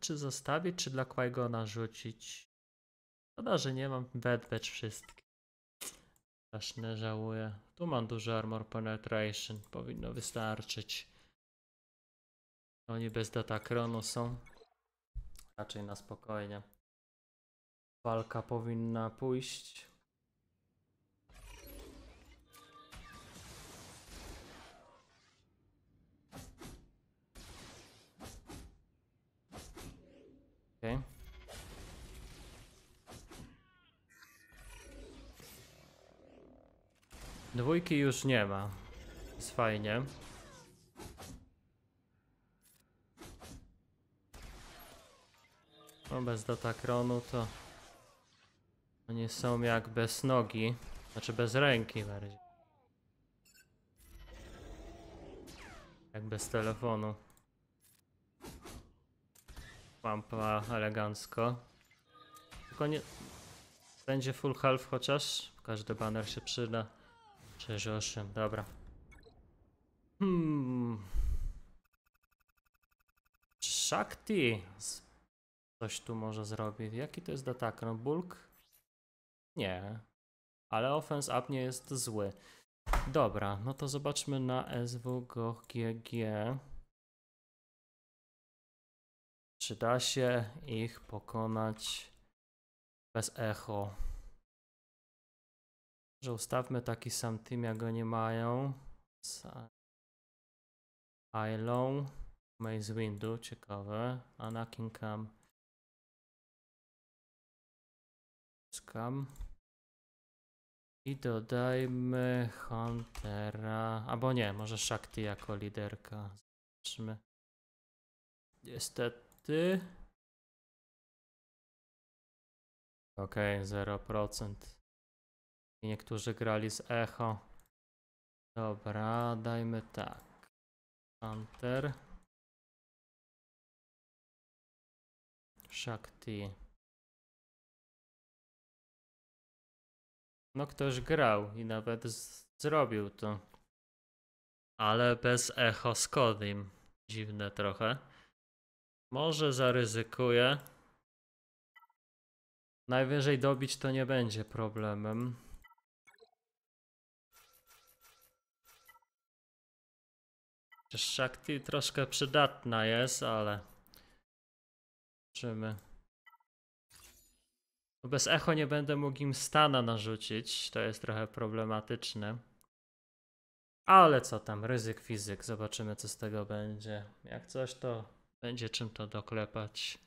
Czy zostawić, czy dla Qui-Gona rzucić? Szkoda, że nie mam Bad Batch wszystkich. Strasznie żałuję. Tu mam duży Armor Penetration. Powinno wystarczyć. Oni bez Datacronu są. Raczej na spokojnie. Walka powinna pójść. Okej. Okay. Dwójki już nie ma. Jest fajnie. No bez Datacronu to... Oni są jak bez nogi. Znaczy bez ręki bardziej. Jak bez telefonu. Pampa elegancko. Tylko nie... Będzie full health chociaż. Każdy baner się przyda. sześć osiem, dobra. Hmm. Shakti coś tu może zrobić. Jaki to jest Datacron? Bulk? Nie. Ale offense up nie jest zły. Dobra, no to zobaczmy na S W G G. Czy da się ich pokonać bez echo? Że ustawmy taki sam team, jak go nie mają. Z Ailą. Maze Windu, ciekawe. Anakin Cam. Scam. I dodajmy Huntera. Albo nie, może Shakti jako liderka. Zobaczmy. Niestety. Okej, okay, zero procent. Niektórzy grali z echo. Dobra, dajmy tak. Hunter. Shakti. No ktoś grał i nawet zrobił to. Ale bez echo z Kodim. Dziwne trochę. Może zaryzykuję. Najwyżej dobić to nie będzie problemem. Shakti troszkę przydatna jest, ale... Zobaczymy. Bez echo nie będę mógł im stana narzucić. To jest trochę problematyczne. Ale co tam, ryzyk fizyk. Zobaczymy, co z tego będzie. Jak coś, to będzie czym to doklepać.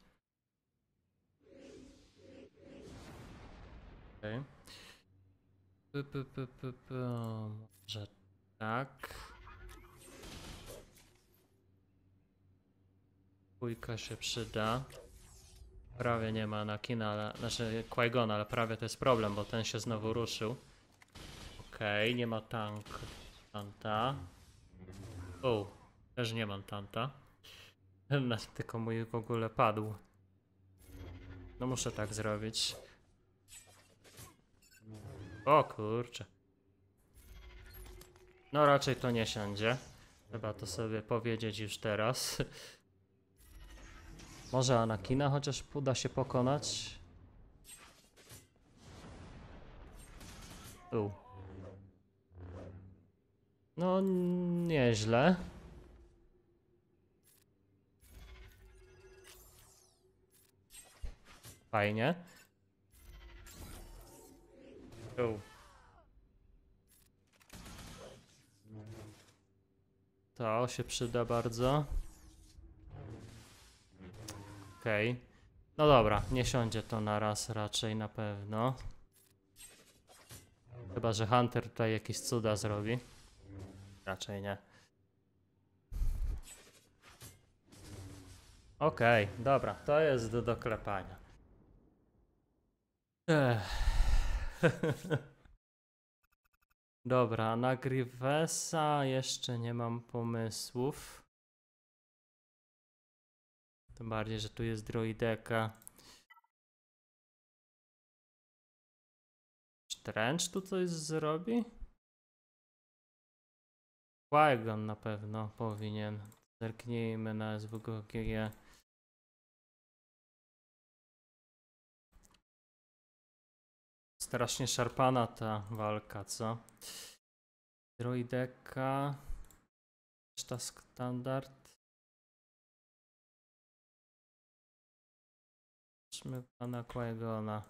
Okay. P -p -p -p -p Może tak. Dwójka się przyda. Prawie nie ma na Kina, ale, znaczy Qui-Gon, ale prawie to jest problem, bo ten się znowu ruszył. Okej, okay, nie ma tank. Tanta. O, też nie mam tanta. Tylko mój w ogóle padł. No muszę tak zrobić. O kurczę. No raczej to nie siądzie. Trzeba to sobie powiedzieć już teraz. Może Anakina chociaż uda się pokonać? U. No, nieźle. Fajnie. U. To się przyda bardzo. Okej. Okay. No dobra, nie siądzie to na raz raczej na pewno. Chyba, że Hunter tutaj jakieś cuda zrobi. Raczej nie. Okej, okay, dobra, to jest do doklepania. Dobra, na Grievousa jeszcze nie mam pomysłów. Tym bardziej, że tu jest droideka. Trench tu coś zrobi? Qui-Gon na pewno powinien. Zerknijmy na S W G G. Strasznie szarpana ta walka, co? Droideka. Reszta standard. Zobaczmy pana Qui-Gona.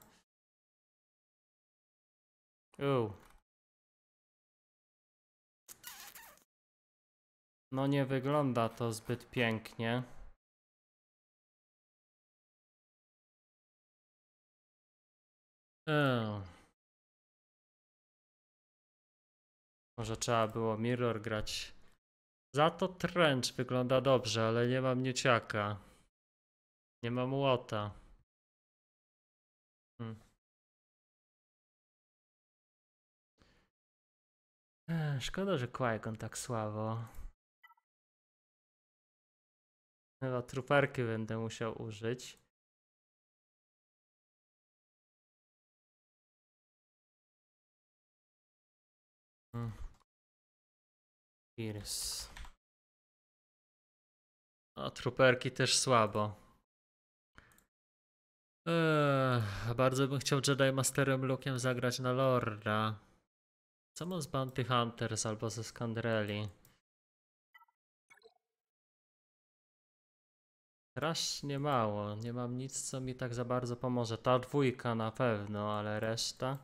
No nie wygląda to zbyt pięknie. Ew. Może trzeba było mirror grać. Za to Trench wygląda dobrze, ale nie mam nieciaka. Nie mam łota. Hmm. Ech, szkoda, że Qui-Gon tak słabo. Chyba truperki będę musiał użyć. Hmm. Pierce. A truperki też słabo. Eee, bardzo bym chciał Jedi Masterem Luke'em zagrać na Lorda. Co mam z Bounty Hunters albo ze Skandreli? Strasznie mało, nie mam nic, co mi tak za bardzo pomoże. Ta dwójka na pewno, ale reszta...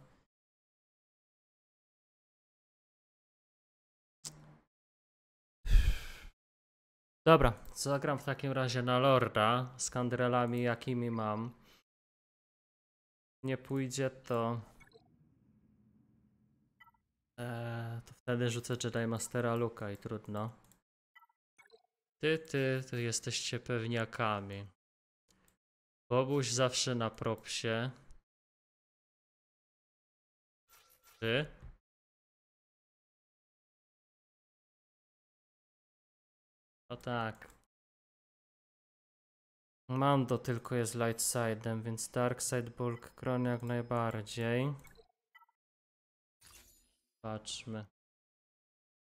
Dobra, zagram w takim razie na Lorda z Skandrelami, jakimi mam. Nie pójdzie, to eee, to wtedy rzucę Jedi Mastera Luke'a i trudno. Ty, ty, ty jesteście pewniakami. Bobuś zawsze na propsie. Ty. O tak. Mando tylko jest light side'em, więc dark side bulk kroni jak najbardziej. Patrzmy.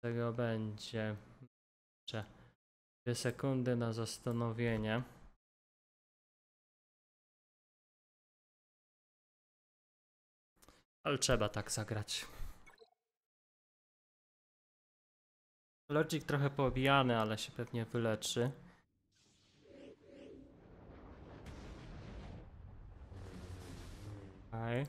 Tego będzie. Dwie sekundy na zastanowienie. Ale trzeba tak zagrać. Logic trochę pobijany, ale się pewnie wyleczy. Okej.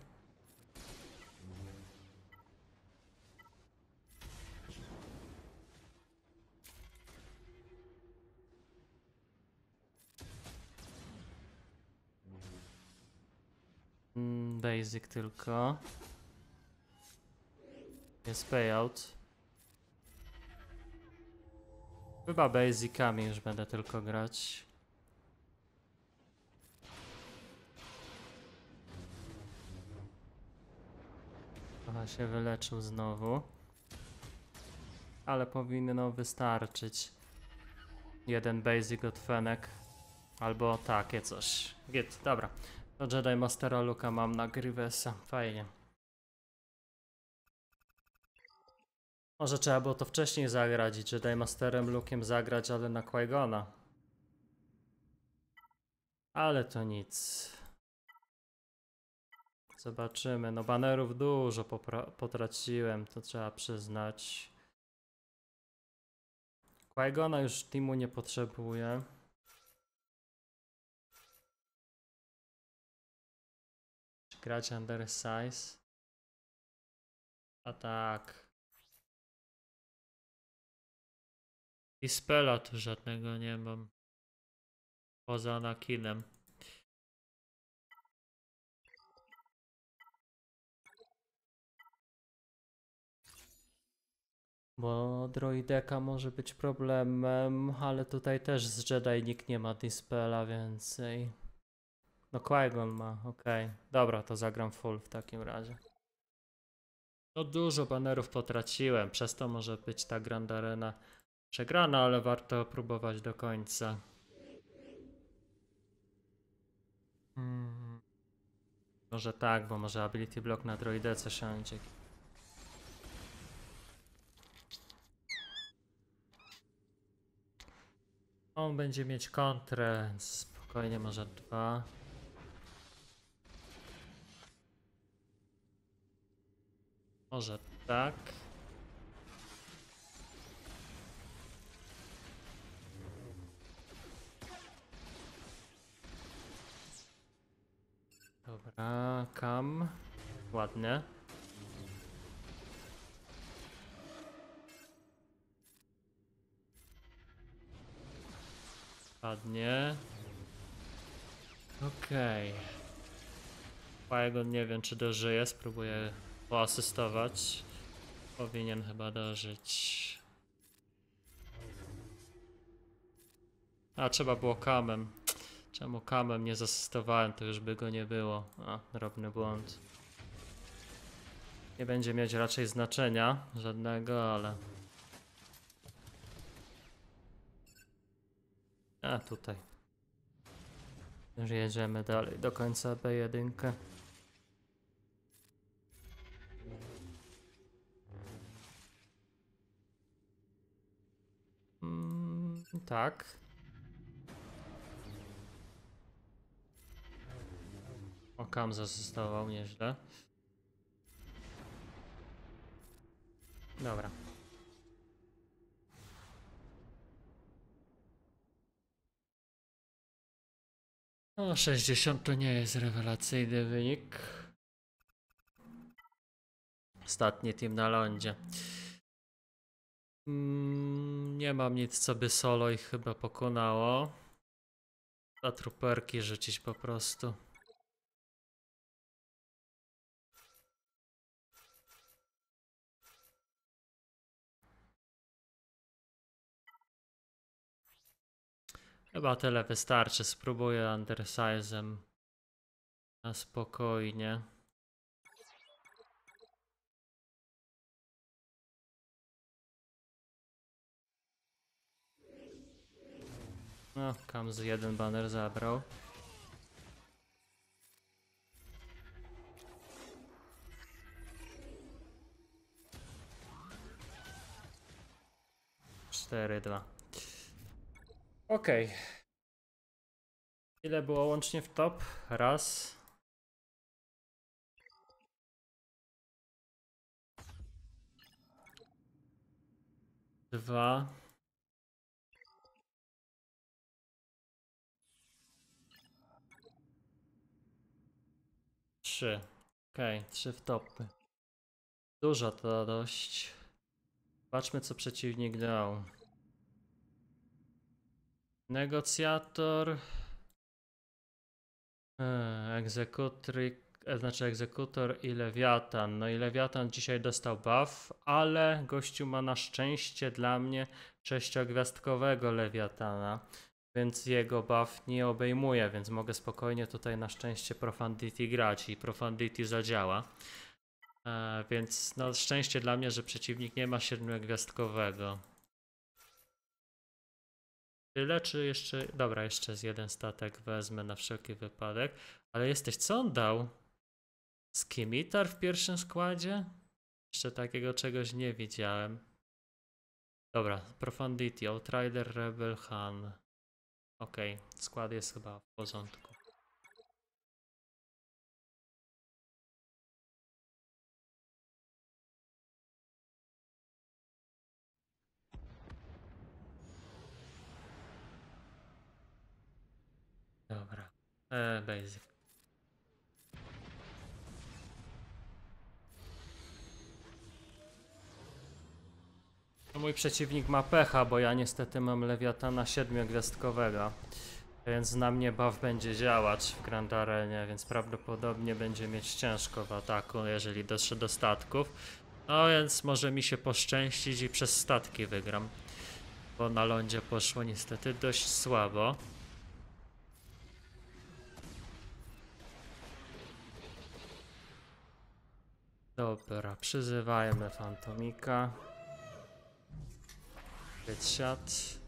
Basic tylko. Jest payout. Chyba basicami już będę tylko grać. Trochę się wyleczył znowu. Ale powinno wystarczyć. Jeden basic od Fenek. Albo takie coś. Git, dobra. To Jedi Mastera Luke'a mam na Grievousa. Fajnie. Może trzeba było to wcześniej zagrać i Jedi Masterem Luke'iem zagrać, ale na Qui-Gona. Ale to nic. Zobaczymy. No banerów dużo potraciłem, to trzeba przyznać. Qui-Gona już teamu nie potrzebuję. Grać undersize. A tak. I spela tu żadnego nie mam. Poza Anakinem. Bo droideka może być problemem, ale tutaj też z Jedi nikt nie ma dispela więcej. No Qui-Gon ma, okej. Okay. Dobra, to zagram full w takim razie. No dużo banerów potraciłem, przez to może być ta Grand Arena przegrana, ale warto próbować do końca. Hmm. Może tak, bo może ability block na droidece siądzie. On będzie mieć kontrę, spokojnie może dwa. Może tak. Dobra, kam. Ładnie. Ładnie. Okej. Qui-Gon nie wiem czy dożyje, spróbuję asystować. Powinien chyba dożyć. A trzeba było kamem. Czemu kamem nie zasystowałem, to już by go nie było. A, drobny błąd. Nie będzie mieć raczej znaczenia żadnego, ale... A, tutaj. Już jedziemy dalej do końca B jeden. Tak. O, kam zasystował, nieźle. Dobra. No, sześćdziesiąt to nie jest rewelacyjny wynik. Ostatni team na lądzie. Mm, nie mam nic, co by solo ich chyba pokonało. Za truperki rzucić po prostu. Chyba tyle wystarczy. Spróbuję undersize'em na spokojnie. No, Kamz jeden baner zabrał. dwa. Okej. Okay. Ile było łącznie w top? Raz. Dwa. Trzy. Okej, okay, trzy w topy. Duża to dość. Patrzmy, co przeciwnik dał. Negocjator. Egzekutor, znaczy egzekutor i Lewiatan. No i Lewiatan dzisiaj dostał buff, ale gościu ma na szczęście dla mnie sześciogwiazdkowego Lewiatana, więc jego buff nie obejmuje, więc mogę spokojnie tutaj na szczęście Profundity grać i Profundity zadziała. E, więc no szczęście dla mnie, że przeciwnik nie ma siedmiogwiazdkowego. Tyle czy jeszcze... Dobra, jeszcze z jeden statek wezmę na wszelki wypadek. Ale jesteś... Co on dał? Skimitar w pierwszym składzie? Jeszcze takiego czegoś nie widziałem. Dobra, Profundity, Outrider, Rebel, Han. Okej, okay, skład jest chyba w porządku. Dobra, e, basic. Mój przeciwnik ma pecha, bo ja niestety mam Lewiatana siedmiogwiazdkowego, więc na mnie buff będzie działać w Grand Arenie, więc prawdopodobnie będzie mieć ciężko w ataku, jeżeli dotrze do statków. No więc może mi się poszczęścić i przez statki wygram, bo na lądzie poszło niestety dość słabo. Dobra, przyzywajmy Fantomika. Wysiad.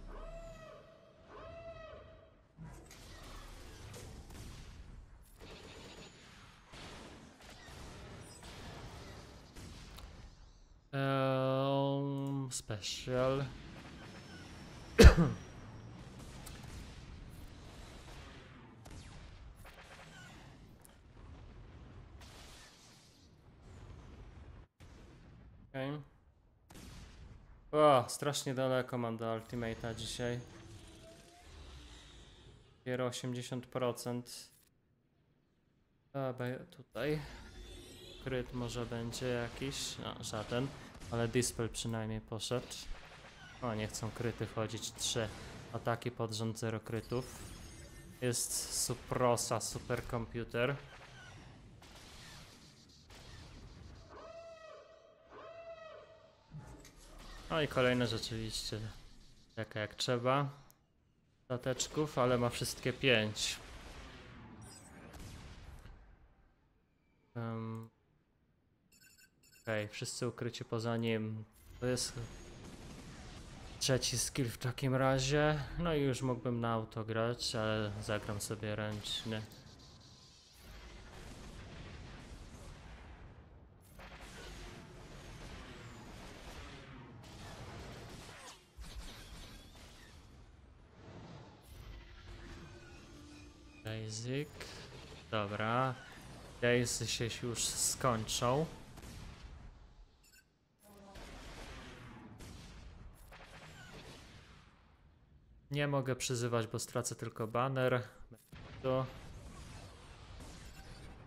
Um, special. Okay. O, strasznie daleko mam do Ultimate'a dzisiaj. Dopiero osiemdziesiąt procent. Dobra, tutaj. Kryt może będzie jakiś. No, żaden. Ale Dispel przynajmniej poszedł. O, nie chcą kryty chodzić. Trzy ataki pod rząd, zero krytów. Jest Suprosa, superkomputer. No i kolejne rzeczywiście taka jak trzeba stateczków, ale ma wszystkie pięć. Um, Okej, okay, wszyscy ukryci poza nim. To jest trzeci skill w takim razie. No i już mógłbym na auto grać, ale zagram sobie ręczny. Basic. Dobra. Daisy się już skończą. Nie mogę przyzywać, bo stracę tylko banner. Tu.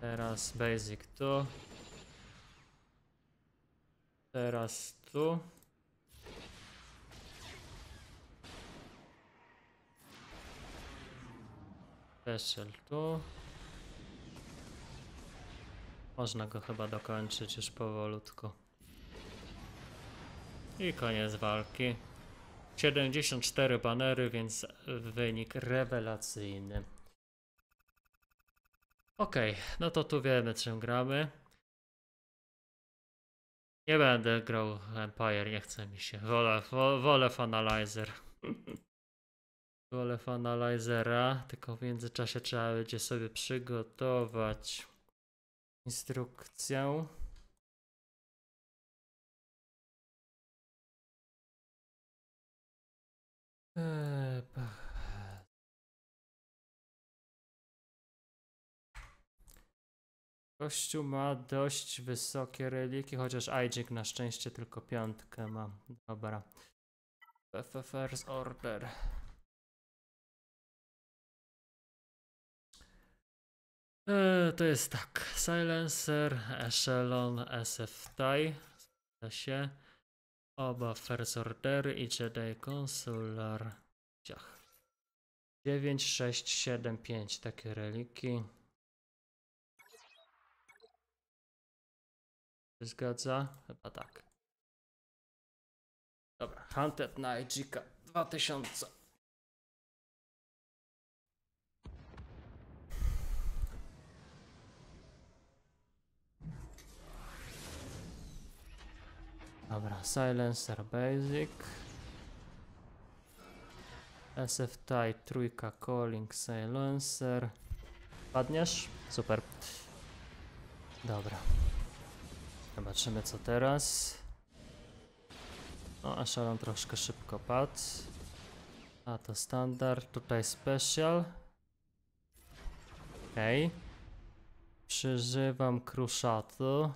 Teraz basic tu. Teraz tu. Special tu. Można go chyba dokończyć już powolutku. I koniec walki. siedemdziesiąt cztery banery, więc wynik rewelacyjny. Okej, okay, no to tu wiemy, czym gramy. Nie będę grał Empire, nie chce mi się. Wolę, wolę Finalizer. Wolę Finalizera, tylko w międzyczasie trzeba będzie sobie przygotować instrukcję. Eee, Kościół ma dość wysokie reliki, chociaż Ajdzik na szczęście tylko piątkę ma. Dobra. First Order. Eee, to jest tak. Silencer, Echelon, S F T I. Zgadza się. Oba First Ordery i Jedi Consular. dziewięć, sześć, siedem, pięć. Takie reliki. Zgadza? Chyba tak. Dobra, Hunted na Ejdzika dwa tysiące. Dobra, Silencer Basic. S F T I trójka Calling Silencer. Padniesz? Super. Dobra. Zobaczymy co teraz. No, Echelon troszkę szybko padł. A to standard, tutaj special. Okej. Okay. Przeżywam kruszatu.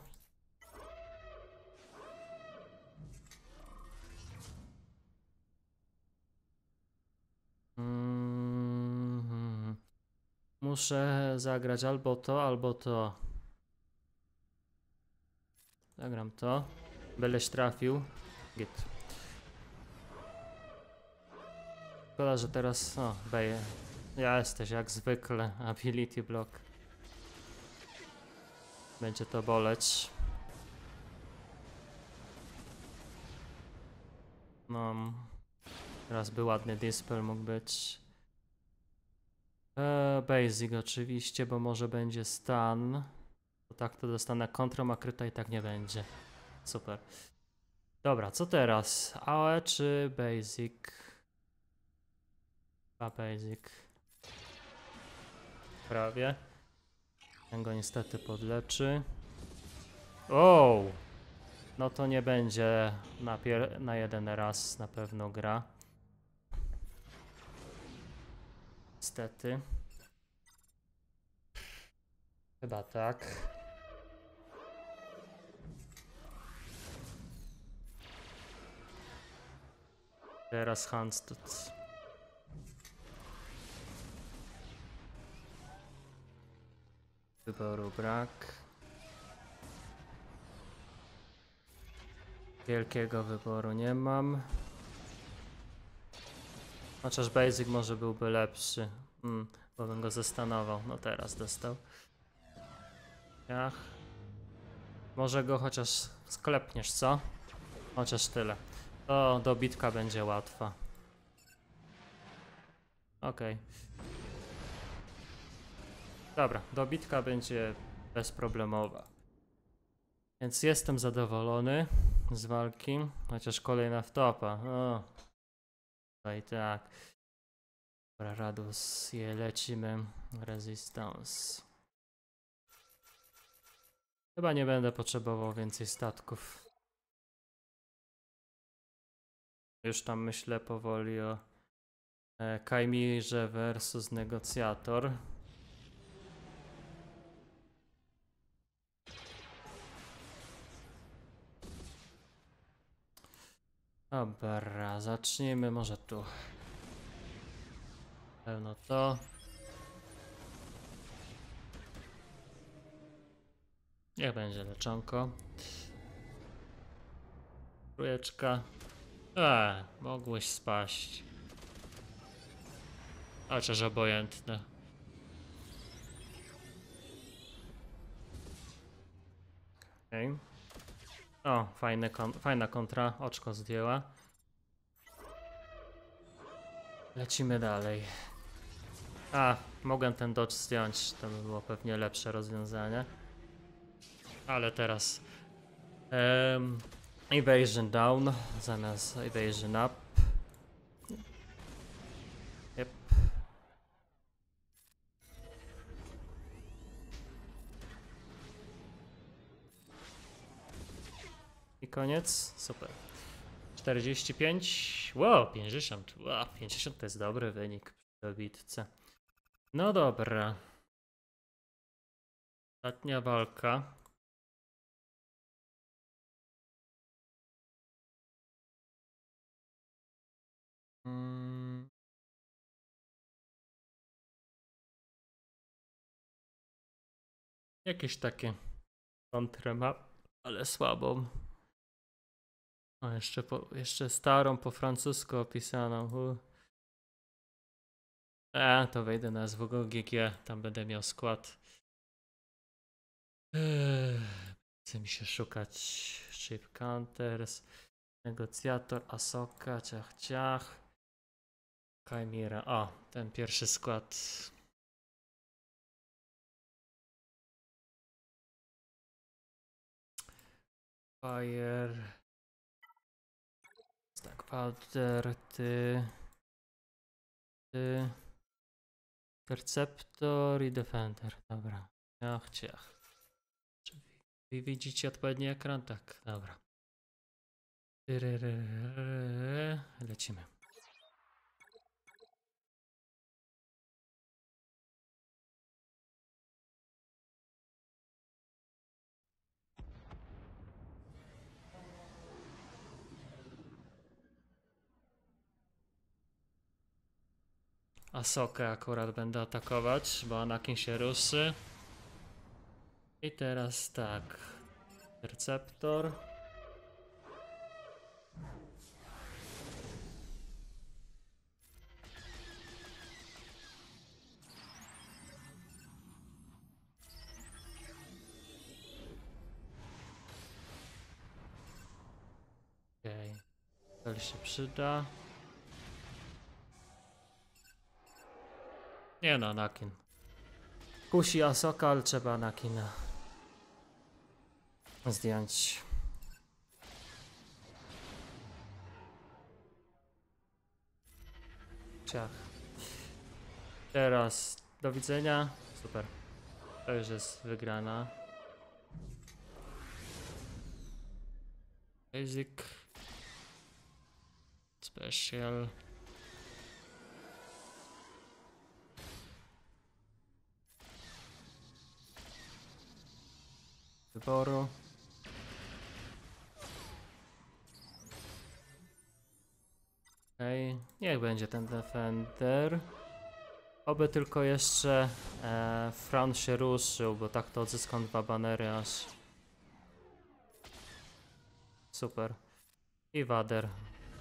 Mm-hmm. Muszę zagrać albo to, albo to. Zagram to. Byleś trafił. Git. Szkoda, że teraz... O, beje. Ja jesteś jak zwykle. Ability block. Będzie to boleć. No. Teraz by ładny dispel mógł być. E, basic oczywiście, bo może będzie stun. Tak to dostanę kontra, ma kryta i tak nie będzie. Super. Dobra, co teraz? A O E czy Basic? Chyba Basic. Prawie. Ten go niestety podleczy. O! No to nie będzie na, pier na jeden raz na pewno gra. Niestety. Chyba tak. Teraz Handstut. Wyboru brak. Wielkiego wyboru nie mam. Chociaż Basic może byłby lepszy. Hmm, bo bym go zastanował. No teraz dostał. Ach. Może go chociaż sklepniesz, co? Chociaż tyle. O, dobitka będzie łatwa. Okej. Okay. Dobra, dobitka będzie bezproblemowa. Więc jestem zadowolony z walki. Chociaż kolejna wtopa. O. No i tak. Dobra, Raddus je lecimy. Resistance. Chyba nie będę potrzebował więcej statków. Już tam myślę powoli o e, Kaimirze versus Negocjator. Dobra, zacznijmy może tu. Pewno to. Niech będzie leczonko. Trójeczka. Eee, mogłeś spaść. Chociaż obojętne. Okej. Okay. O, fajne kon fajna kontra, oczko zdjęła. Lecimy dalej. A, mogłem ten dodge zdjąć, to by było pewnie lepsze rozwiązanie. Ale teraz um, Evasion down zamiast Evasion up. Yep. I koniec. Super. czterdzieści pięć. Wow, pięćdziesiąt. Wow, pięćdziesiąt to jest dobry wynik przy bitce. No dobra. Ostatnia walka. Hmm. Jakieś takie kontrę ma, ale słabą. O, jeszcze, po, jeszcze starą po francusku opisaną. A, to wejdę na S W G G, tam będę miał skład. Eee, chce mi się szukać Ship Counters, Negocjator, Asoka, ciach ciach. Chimera. O, ten pierwszy skład. Fire. Tak, Walter, ty, ty, Perceptor i Defender, dobra, ciach, ciach. Czy wy widzicie odpowiedni ekran? Tak, dobra. Lecimy. Asokę akurat będę atakować, bo Anakin się ruszy. I teraz tak. Receptor. Okej. Okay. To się przyda. Nie no, Anakin. Kusi Asoka, ale trzeba Anakina zdjąć. Ciach. Teraz do widzenia. Super. To już jest wygrana. Basic. Special. Wyboru. Okej, okay. Niech będzie ten Defender. Oby tylko jeszcze e, Fran się ruszył, bo tak to odzyskam dwa banery aż. Super. I Vader.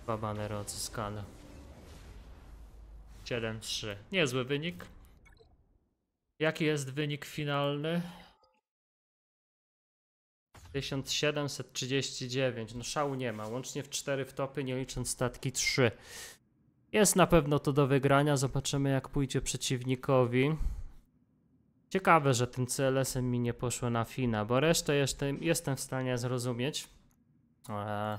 Dwa banery odzyskane. siedem trzy. Niezły wynik. Jaki jest wynik finalny? tysiąc siedemset trzydzieści dziewięć, no szału nie ma, łącznie w cztery wtopy, nie licząc statki trzy. Jest na pewno to do wygrania, zobaczymy jak pójdzie przeciwnikowi. Ciekawe, że tym C L S-em mi nie poszło na Fina, bo resztę jeszcze jestem w stanie zrozumieć. Eee,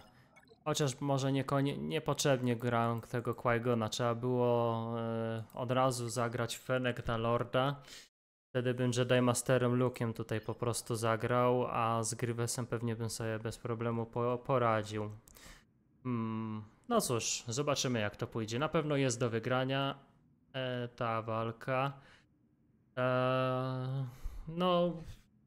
chociaż może nie, niepotrzebnie grałem tego Qui-Gona, trzeba było e, od razu zagrać Fenekta Lorda. Wtedy bym Jedi Masterem Luke'em tutaj po prostu zagrał, a z Grievousem pewnie bym sobie bez problemu po poradził. Hmm. No cóż, zobaczymy jak to pójdzie. Na pewno jest do wygrania e, ta walka. E, no,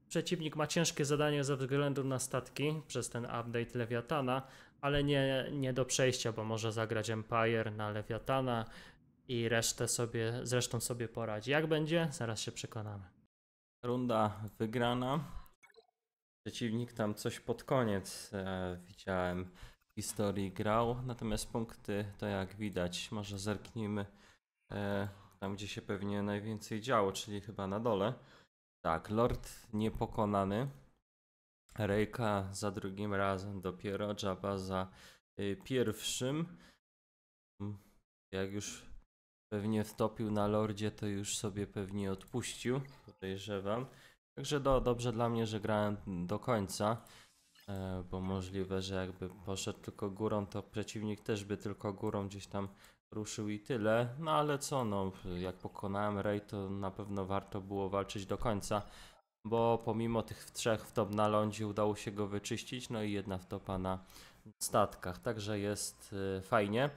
przeciwnik ma ciężkie zadanie ze względu na statki przez ten update Lewiatana, ale nie, nie do przejścia, bo może zagrać Empire na Lewiatana. I resztę sobie, zresztą sobie poradzi. Jak będzie? Zaraz się przekonamy. Runda wygrana. Przeciwnik tam coś pod koniec e, widziałem w historii grał. Natomiast punkty to jak widać, może zerknijmy e, tam gdzie się pewnie najwięcej działo, czyli chyba na dole. Tak, Lord niepokonany. Rejka za drugim razem dopiero, Jabba za y, pierwszym. Jak już pewnie wtopił na Lordzie, to już sobie pewnie odpuścił, podejrzewam. Także do, dobrze dla mnie, że grałem do końca, e, bo możliwe, że jakby poszedł tylko górą, to przeciwnik też by tylko górą gdzieś tam ruszył i tyle. No ale co, no jak pokonałem Rey, to na pewno warto było walczyć do końca, bo pomimo tych trzech wtop na lądzie udało się go wyczyścić, no i jedna wtopa na statkach, także jest fajnie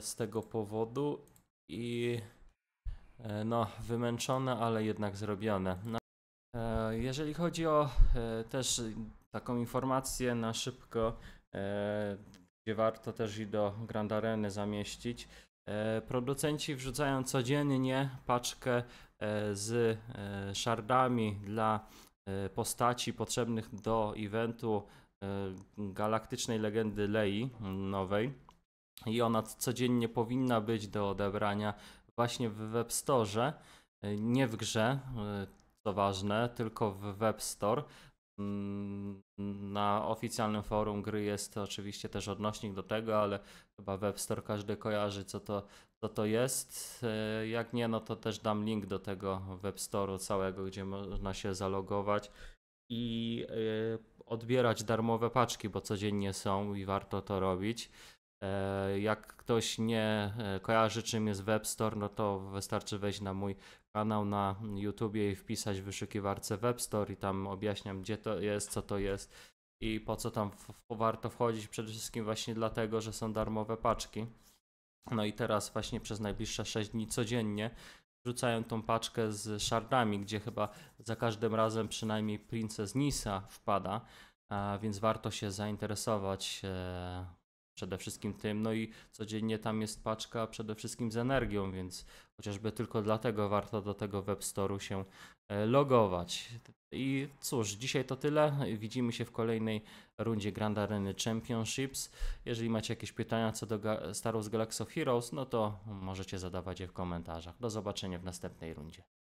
z tego powodu i no wymęczone, ale jednak zrobione. No, jeżeli chodzi o też taką informację na szybko, gdzie warto też i do Grand Areny zamieścić, producenci wrzucają codziennie paczkę z shardami dla postaci potrzebnych do eventu Galaktycznej Legendy Lei nowej i ona codziennie powinna być do odebrania właśnie w Web Store, nie w grze, co ważne, tylko w Web Store. Na oficjalnym forum gry jest oczywiście też odnośnik do tego, ale chyba Web Store każdy kojarzy, co to, co to jest. Jak nie, no to też dam link do tego Web Store'u całego, gdzie można się zalogować i odbierać darmowe paczki, bo codziennie są i warto to robić. Jak ktoś nie kojarzy, czym jest Web Store, no to wystarczy wejść na mój kanał na YouTubie i wpisać w wyszukiwarce Web Store i tam objaśniam, gdzie to jest, co to jest i po co tam warto wchodzić. Przede wszystkim właśnie dlatego, że są darmowe paczki. No i teraz właśnie przez najbliższe sześć dni codziennie wrzucają tą paczkę z shardami, gdzie chyba za każdym razem przynajmniej Princess Nisa wpada, a więc warto się zainteresować e, przede wszystkim tym. No i codziennie tam jest paczka przede wszystkim z energią, więc chociażby tylko dlatego warto do tego Web Store'u się e, logować. I cóż, dzisiaj to tyle. Widzimy się w kolejnej rundzie Grand Areny Championships. Jeżeli macie jakieś pytania co do Star Wars Galaxy of Heroes, no to możecie zadawać je w komentarzach. Do zobaczenia w następnej rundzie.